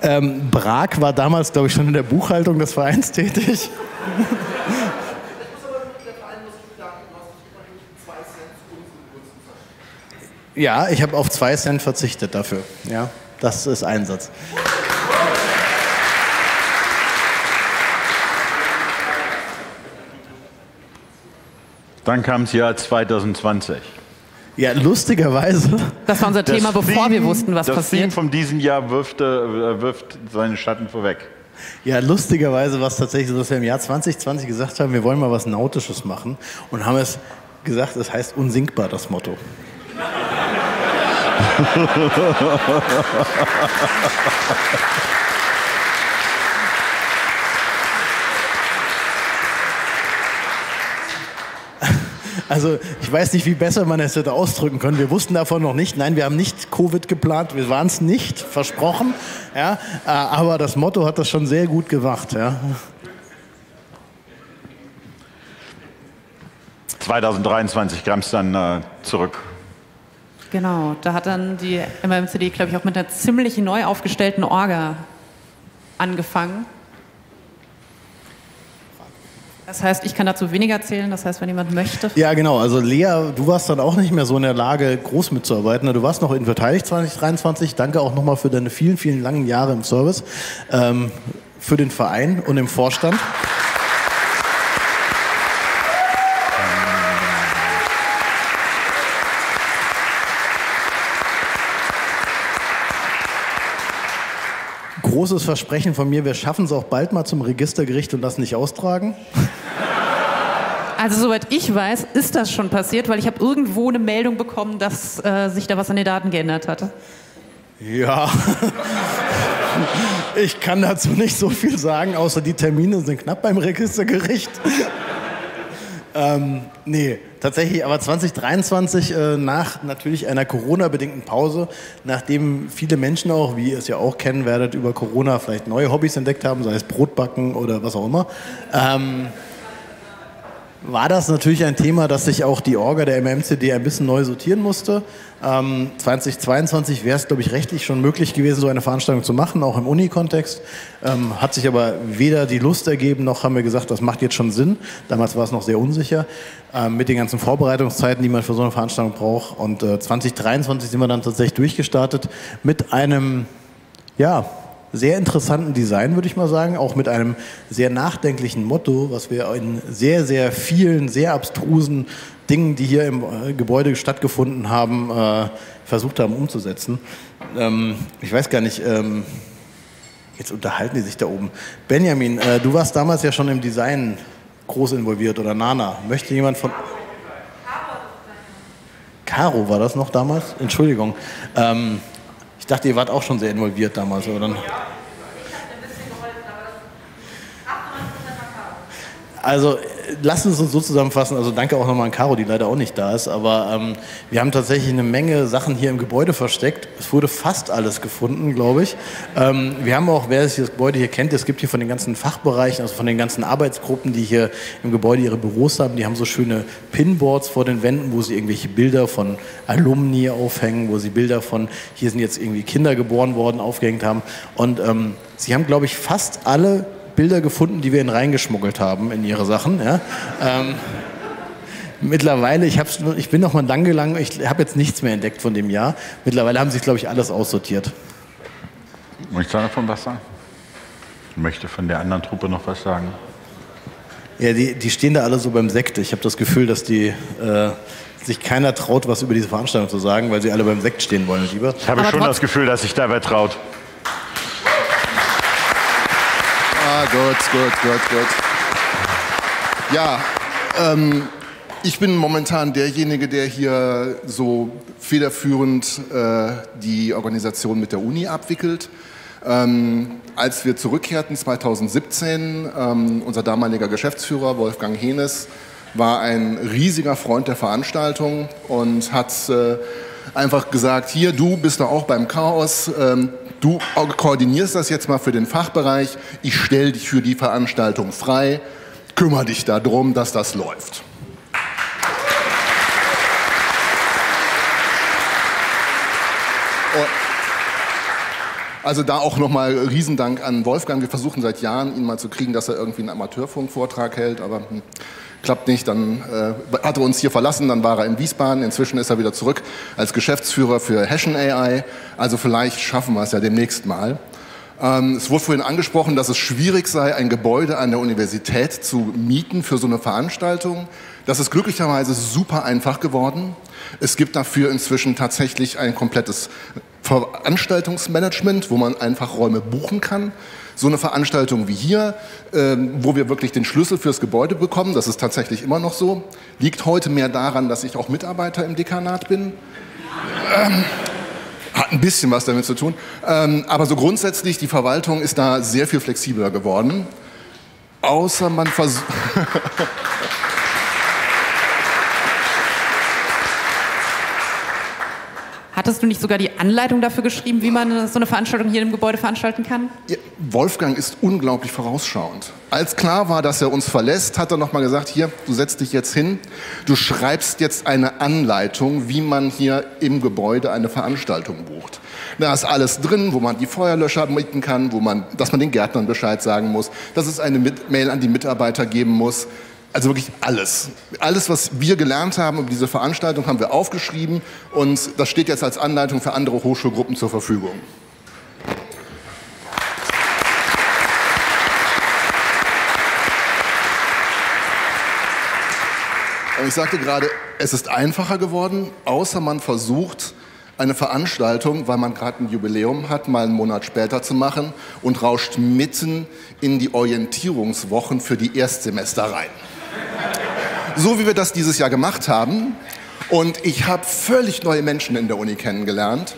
Ähm, Brag war damals, glaube ich, schon in der Buchhaltung des Vereins tätig. Ja, ich habe auf zwei Cent verzichtet dafür. Ja, das ist Einsatz. Dann kam das Jahr zwanzig zwanzig. Ja, lustigerweise. Das war unser Thema, das bevor Team, wir wussten, was das passiert. Das Team von diesem Jahr wirft, äh, wirft seine Schatten vorweg. Ja, lustigerweise war es tatsächlich so, dass wir im Jahr zwanzig zwanzig gesagt haben, wir wollen mal was Nautisches machen und haben es gesagt, es heißt unsinkbar, das Motto. Also ich weiß nicht, wie besser man es hätte ausdrücken können. Wir wussten davon noch nicht. Nein, wir haben nicht Covid geplant. Wir waren es nicht, versprochen. Ja, aber das Motto hat das schon sehr gut gemacht. Ja. zwanzig dreiundzwanzig kam es dann äh, zurück. Genau, da hat dann die M M C D, glaube ich, auch mit einer ziemlich neu aufgestellten Orga angefangen. Das heißt, ich kann dazu weniger erzählen, das heißt, wenn jemand möchte. Ja, genau, also Lea, du warst dann auch nicht mehr so in der Lage, groß mitzuarbeiten. Du warst noch in Verteidigt zwanzig dreiundzwanzig. Danke auch nochmal für deine vielen, vielen langen Jahre im Service, ähm, für den Verein und im Vorstand. Großes Versprechen von mir, wir schaffen es auch bald mal zum Registergericht und das nicht austragen. Also soweit ich weiß, ist das schon passiert, weil ich habe irgendwo eine Meldung bekommen, dass äh, sich da was an den Daten geändert hatte. Ja, ich kann dazu nicht so viel sagen, außer die Termine sind knapp beim Registergericht. Ähm, nee, tatsächlich, aber zwanzig dreiundzwanzig äh, nach natürlich einer Corona-bedingten Pause, nachdem viele Menschen auch, wie ihr es ja auch kennen werdet, über Corona vielleicht neue Hobbys entdeckt haben, sei es Brotbacken oder was auch immer, ähm, war das natürlich ein Thema, dass sich auch die Orga der M M C D ein bisschen neu sortieren musste. Ähm, zwanzig zweiundzwanzig wäre es, glaube ich, rechtlich schon möglich gewesen, so eine Veranstaltung zu machen, auch im Uni-Kontext. Ähm, hat sich aber weder die Lust ergeben, noch haben wir gesagt, das macht jetzt schon Sinn. Damals war es noch sehr unsicher, ähm, mit den ganzen Vorbereitungszeiten, die man für so eine Veranstaltung braucht. Und äh, zwanzig dreiundzwanzig sind wir dann tatsächlich durchgestartet mit einem, ja, sehr interessanten Design, würde ich mal sagen, auch mit einem sehr nachdenklichen Motto, was wir in sehr, sehr vielen, sehr abstrusen Dingen, die hier im Gebäude stattgefunden haben, äh, versucht haben umzusetzen. Ähm, ich weiß gar nicht, ähm, jetzt unterhalten die sich da oben. Benjamin, äh, du warst damals ja schon im Design groß involviert, oder Nana. Möchte jemand von... Caro war das noch damals? Entschuldigung. Ähm, Ich dachte, ihr wart auch schon sehr involviert damals, oder? Also, lasst uns uns so zusammenfassen. Also, danke auch nochmal an Caro, die leider auch nicht da ist. Aber ähm, wir haben tatsächlich eine Menge Sachen hier im Gebäude versteckt. Es wurde fast alles gefunden, glaube ich. Ähm, wir haben auch, wer das Gebäude hier kennt, es gibt hier von den ganzen Fachbereichen, also von den ganzen Arbeitsgruppen, die hier im Gebäude ihre Büros haben, die haben so schöne Pinboards vor den Wänden, wo sie irgendwelche Bilder von Alumni aufhängen, wo sie Bilder von, hier sind jetzt irgendwie Kinder geboren worden, aufgehängt haben. Und ähm, sie haben, glaube ich, fast alle Bilder gefunden, die wir ihnen reingeschmuggelt haben in ihre Sachen. Ja. Ähm, mittlerweile, ich, hab's, ich bin noch mal lang gelangt, ich habe jetzt nichts mehr entdeckt von dem Jahr. Mittlerweile haben sie, glaube ich, alles aussortiert. Muss ich davon was sagen? Ich möchte von der anderen Truppe noch was sagen. Ja, die, die stehen da alle so beim Sekt. Ich habe das Gefühl, dass die, äh, sich keiner traut, was über diese Veranstaltung zu sagen, weil sie alle beim Sekt stehen wollen, lieber. Ich habe schon das Gefühl, dass sich da wer traut. Ah, gut, gut, gut, gut. Ja, ähm, ich bin momentan derjenige, der hier so federführend äh, die Organisation mit der Uni abwickelt. Ähm, als wir zurückkehrten zwanzig siebzehn, ähm, unser damaliger Geschäftsführer Wolfgang Henes war ein riesiger Freund der Veranstaltung und hat äh, einfach gesagt, hier, du bist doch auch beim Chaos, ähm, du koordinierst das jetzt mal für den Fachbereich, ich stelle dich für die Veranstaltung frei, kümmere dich darum, dass das läuft. Also da auch nochmal Riesendank an Wolfgang, wir versuchen seit Jahren, ihn mal zu kriegen, dass er irgendwie einen Amateurfunkvortrag hält, aber hm, klappt nicht, dann äh, hat er uns hier verlassen, dann war er in Wiesbaden, inzwischen ist er wieder zurück als Geschäftsführer für Hessen A I, also vielleicht schaffen wir es ja demnächst mal. Ähm, es wurde vorhin angesprochen, dass es schwierig sei, ein Gebäude an der Universität zu mieten für so eine Veranstaltung. Das ist glücklicherweise super einfach geworden. Es gibt dafür inzwischen tatsächlich ein komplettes Veranstaltungsmanagement, wo man einfach Räume buchen kann. So eine Veranstaltung wie hier, äh, wo wir wirklich den Schlüssel fürs Gebäude bekommen, das ist tatsächlich immer noch so, liegt heute mehr daran, dass ich auch Mitarbeiter im Dekanat bin. Ähm, hat ein bisschen was damit zu tun. Ähm, aber so grundsätzlich, die Verwaltung ist da sehr viel flexibler geworden. Außer man versucht... Hattest du nicht sogar die Anleitung dafür geschrieben, wie man so eine Veranstaltung hier im Gebäude veranstalten kann? Ja, Wolfgang ist unglaublich vorausschauend. Als klar war, dass er uns verlässt, hat er nochmal gesagt, hier, du setzt dich jetzt hin, du schreibst jetzt eine Anleitung, wie man hier im Gebäude eine Veranstaltung bucht. Da ist alles drin, wo man die Feuerlöscher mieten kann, wo man, dass man den Gärtnern Bescheid sagen muss, dass es eine Mail an die Mitarbeiter geben muss. Also wirklich alles. Alles, was wir gelernt haben über diese Veranstaltung, haben wir aufgeschrieben und das steht jetzt als Anleitung für andere Hochschulgruppen zur Verfügung. Und ich sagte gerade, es ist einfacher geworden, außer man versucht, eine Veranstaltung, weil man gerade ein Jubiläum hat, mal einen Monat später zu machen und rauscht mitten in die Orientierungswochen für die Erstsemester rein. So wie wir das dieses Jahr gemacht haben. Und ich habe völlig neue Menschen in der Uni kennengelernt.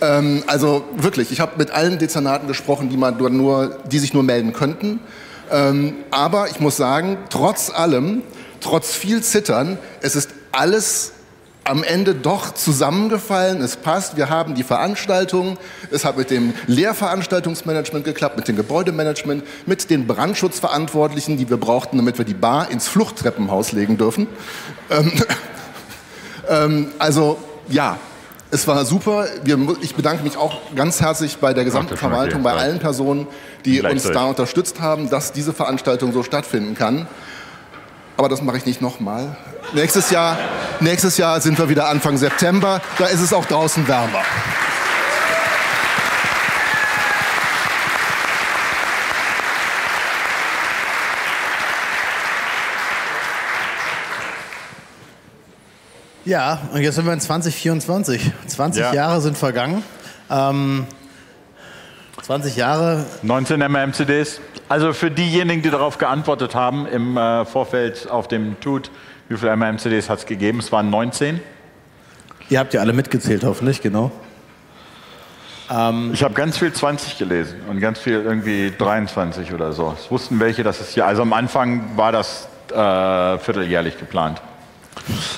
Ähm, also wirklich, ich habe mit allen Dezernaten gesprochen, die, man nur, die sich nur melden könnten. Ähm, aber ich muss sagen, trotz allem, trotz viel Zittern, es ist alles am Ende doch zusammengefallen, es passt, wir haben die Veranstaltung, es hat mit dem Lehrveranstaltungsmanagement geklappt, mit dem Gebäudemanagement, mit den Brandschutzverantwortlichen, die wir brauchten, damit wir die Bar ins Fluchttreppenhaus legen dürfen. Ähm, ähm, also ja, es war super. Wir, ich bedanke mich auch ganz herzlich bei der gesamten Verwaltung, bei allen Personen, die uns da unterstützt haben, dass diese Veranstaltung so stattfinden kann. Aber das mache ich nicht nochmal. Nächstes Jahr, nächstes Jahr sind wir wieder Anfang September. Da ist es auch draußen wärmer. Ja, und jetzt sind wir in zwanzig vierundzwanzig. zwanzig ja. Jahre sind vergangen. Ähm, zwanzig Jahre. neunzehn M M C Ds. Also für diejenigen, die darauf geantwortet haben, im äh, Vorfeld auf dem T U D, wie viele M M C Ds hat es gegeben? Es waren neunzehn. Ihr habt ja alle mitgezählt, hoffentlich, genau. Ähm, ich habe ganz viel zwanzig gelesen und ganz viel irgendwie dreiundzwanzig oder so. Es wussten welche, dass es hier, also am Anfang war das äh, vierteljährlich geplant.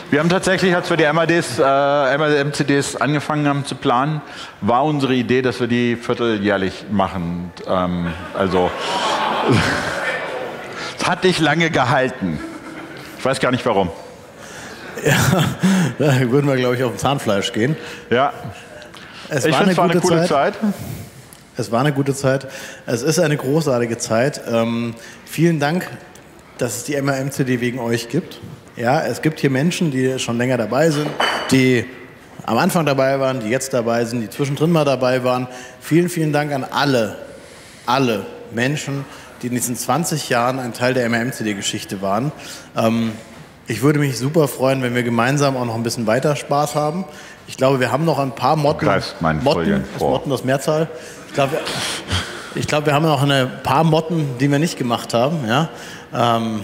Wir haben tatsächlich, als wir die M A Ds, äh, M C Ds angefangen haben zu planen, war unsere Idee, dass wir die vierteljährlich machen. Ähm, also, das hat nicht lange gehalten. Ich weiß gar nicht warum. Ja, da würden wir, glaube ich, auf dem Zahnfleisch gehen. Ja, es ich finde, es war eine coole Zeit. Zeit. Es war eine gute Zeit. Es ist eine großartige Zeit. Ähm, vielen Dank, dass es die M A M C D wegen euch gibt. Ja, es gibt hier Menschen, die schon länger dabei sind, die am Anfang dabei waren, die jetzt dabei sind, die zwischendrin mal dabei waren. Vielen, vielen Dank an alle, alle Menschen, die in diesen zwanzig Jahren ein Teil der M R M C D-Geschichte waren. Ähm, ich würde mich super freuen, wenn wir gemeinsam auch noch ein bisschen weiter Spaß haben. Ich glaube, wir haben noch ein paar Motten. Du greifst meinen Folien vor. Ist Motten das Mehrzahl? Ich glaube, ich glaube, wir haben noch ein paar Motten, die wir nicht gemacht haben. Ja. Ähm,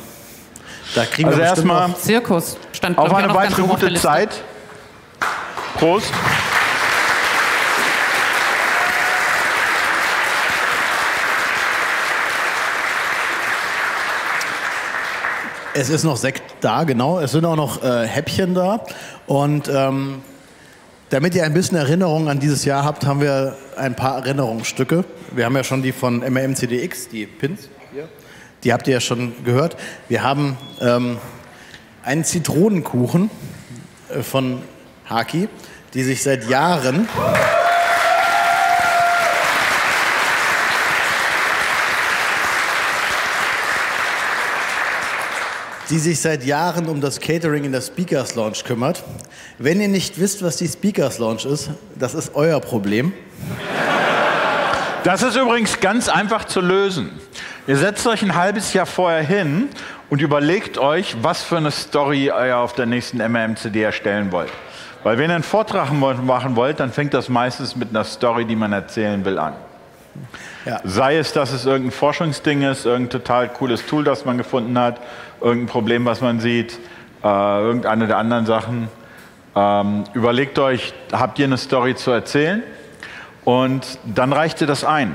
Da kriegen also wir erstmal Zirkus. Stand auf eine weitere gute Zeit. Prost. Es ist noch Sekt da, genau. Es sind auch noch äh, Häppchen da. Und ähm, damit ihr ein bisschen Erinnerung an dieses Jahr habt, haben wir ein paar Erinnerungsstücke. Wir haben ja schon die von M R M C D X, die Pins hier. Die habt ihr ja schon gehört. Wir haben ähm, einen Zitronenkuchen von Haki, die sich seit Jahren die sich seit Jahren um das Catering in der Speakers Lounge kümmert. Wenn ihr nicht wisst, was die Speakers Lounge ist, das ist euer Problem. Das ist übrigens ganz einfach zu lösen. Ihr setzt euch ein halbes Jahr vorher hin und überlegt euch, was für eine Story ihr auf der nächsten M R M C D erstellen wollt. Weil wenn ihr einen Vortrag machen wollt, dann fängt das meistens mit einer Story, die man erzählen will, an. Ja. Sei es, dass es irgendein Forschungsding ist, irgendein total cooles Tool, das man gefunden hat, irgendein Problem, was man sieht, äh, irgendeine der anderen Sachen. Ähm, überlegt euch, habt ihr eine Story zu erzählen? Und dann reicht ihr das ein.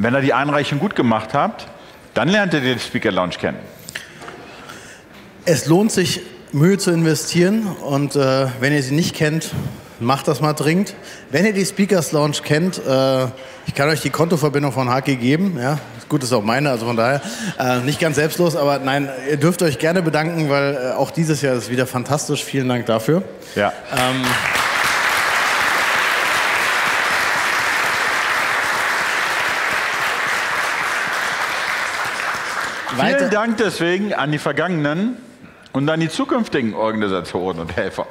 Wenn ihr die Einreichung gut gemacht habt, dann lernt ihr den Speaker Lounge kennen. Es lohnt sich, Mühe zu investieren. Und äh, wenn ihr sie nicht kennt, Macht das mal dringend. Wenn ihr die Speakers Lounge kennt, äh, ich kann euch die Kontoverbindung von H K geben. Ja? Gut, ist auch meine, also von daher äh, nicht ganz selbstlos, aber nein, ihr dürft euch gerne bedanken, weil äh, auch dieses Jahr ist wieder fantastisch. Vielen Dank dafür. Ja. Ähm, Vielen Dank deswegen an die vergangenen und an die zukünftigen Organisationen und Helfer.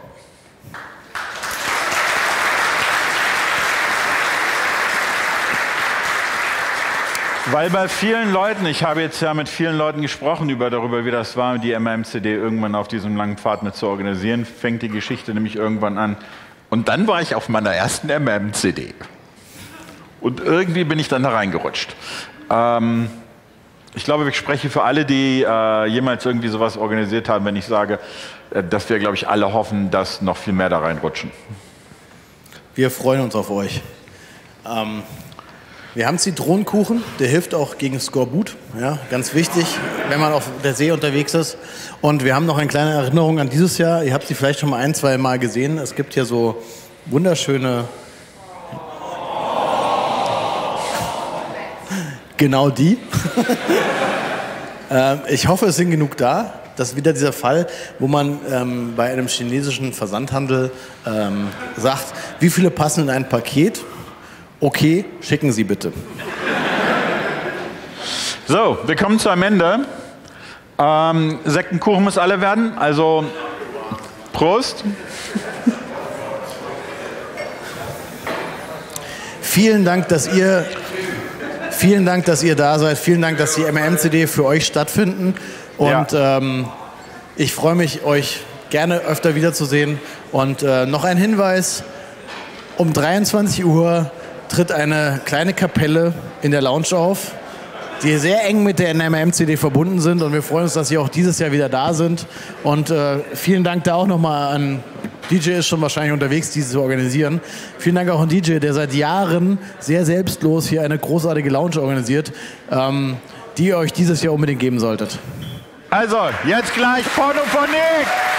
Weil bei vielen Leuten, ich habe jetzt ja mit vielen Leuten gesprochen über darüber, wie das war, die M M C D irgendwann auf diesem langen Pfad mit zu organisieren, fängt die Geschichte nämlich irgendwann an. Und dann war ich auf meiner ersten M M C D. Und irgendwie bin ich dann da reingerutscht. Ähm, ich glaube, ich spreche für alle, die äh, jemals irgendwie sowas organisiert haben, wenn ich sage, dass wir, glaube ich, alle hoffen, dass noch viel mehr da reinrutschen. Wir freuen uns auf euch. Ähm Wir haben Zitronenkuchen, der hilft auch gegen Skorbut, ja, ganz wichtig, wenn man auf der See unterwegs ist. Und wir haben noch eine kleine Erinnerung an dieses Jahr, ihr habt sie vielleicht schon mal ein, zwei Mal gesehen. Es gibt hier so wunderschöne, genau die. äh, ich hoffe, es sind genug da. Das ist wieder dieser Fall, wo man ähm, bei einem chinesischen Versandhandel ähm, sagt, wie viele passen in ein Paket? Okay, schicken Sie bitte. So, wir kommen zu einem Ende. Ähm, Sektenkuchen muss alle werden, also Prost. Vielen Dank, dass ihr, vielen Dank, dass ihr da seid. Vielen Dank, dass die M M C D für euch stattfinden. Und ja. ähm, ich freue mich, euch gerne öfter wiederzusehen. Und äh, noch ein Hinweis, um dreiundzwanzig Uhr tritt eine kleine Kapelle in der Lounge auf, die sehr eng mit der M M C D verbunden sind. Und wir freuen uns, dass Sie auch dieses Jahr wieder da sind. Und äh, vielen Dank da auch nochmal an D J, ist schon wahrscheinlich unterwegs, diese zu organisieren. Vielen Dank auch an D J, der seit Jahren sehr selbstlos hier eine großartige Lounge organisiert, ähm, die ihr euch dieses Jahr unbedingt geben solltet. Also, jetzt gleich Pornophonique!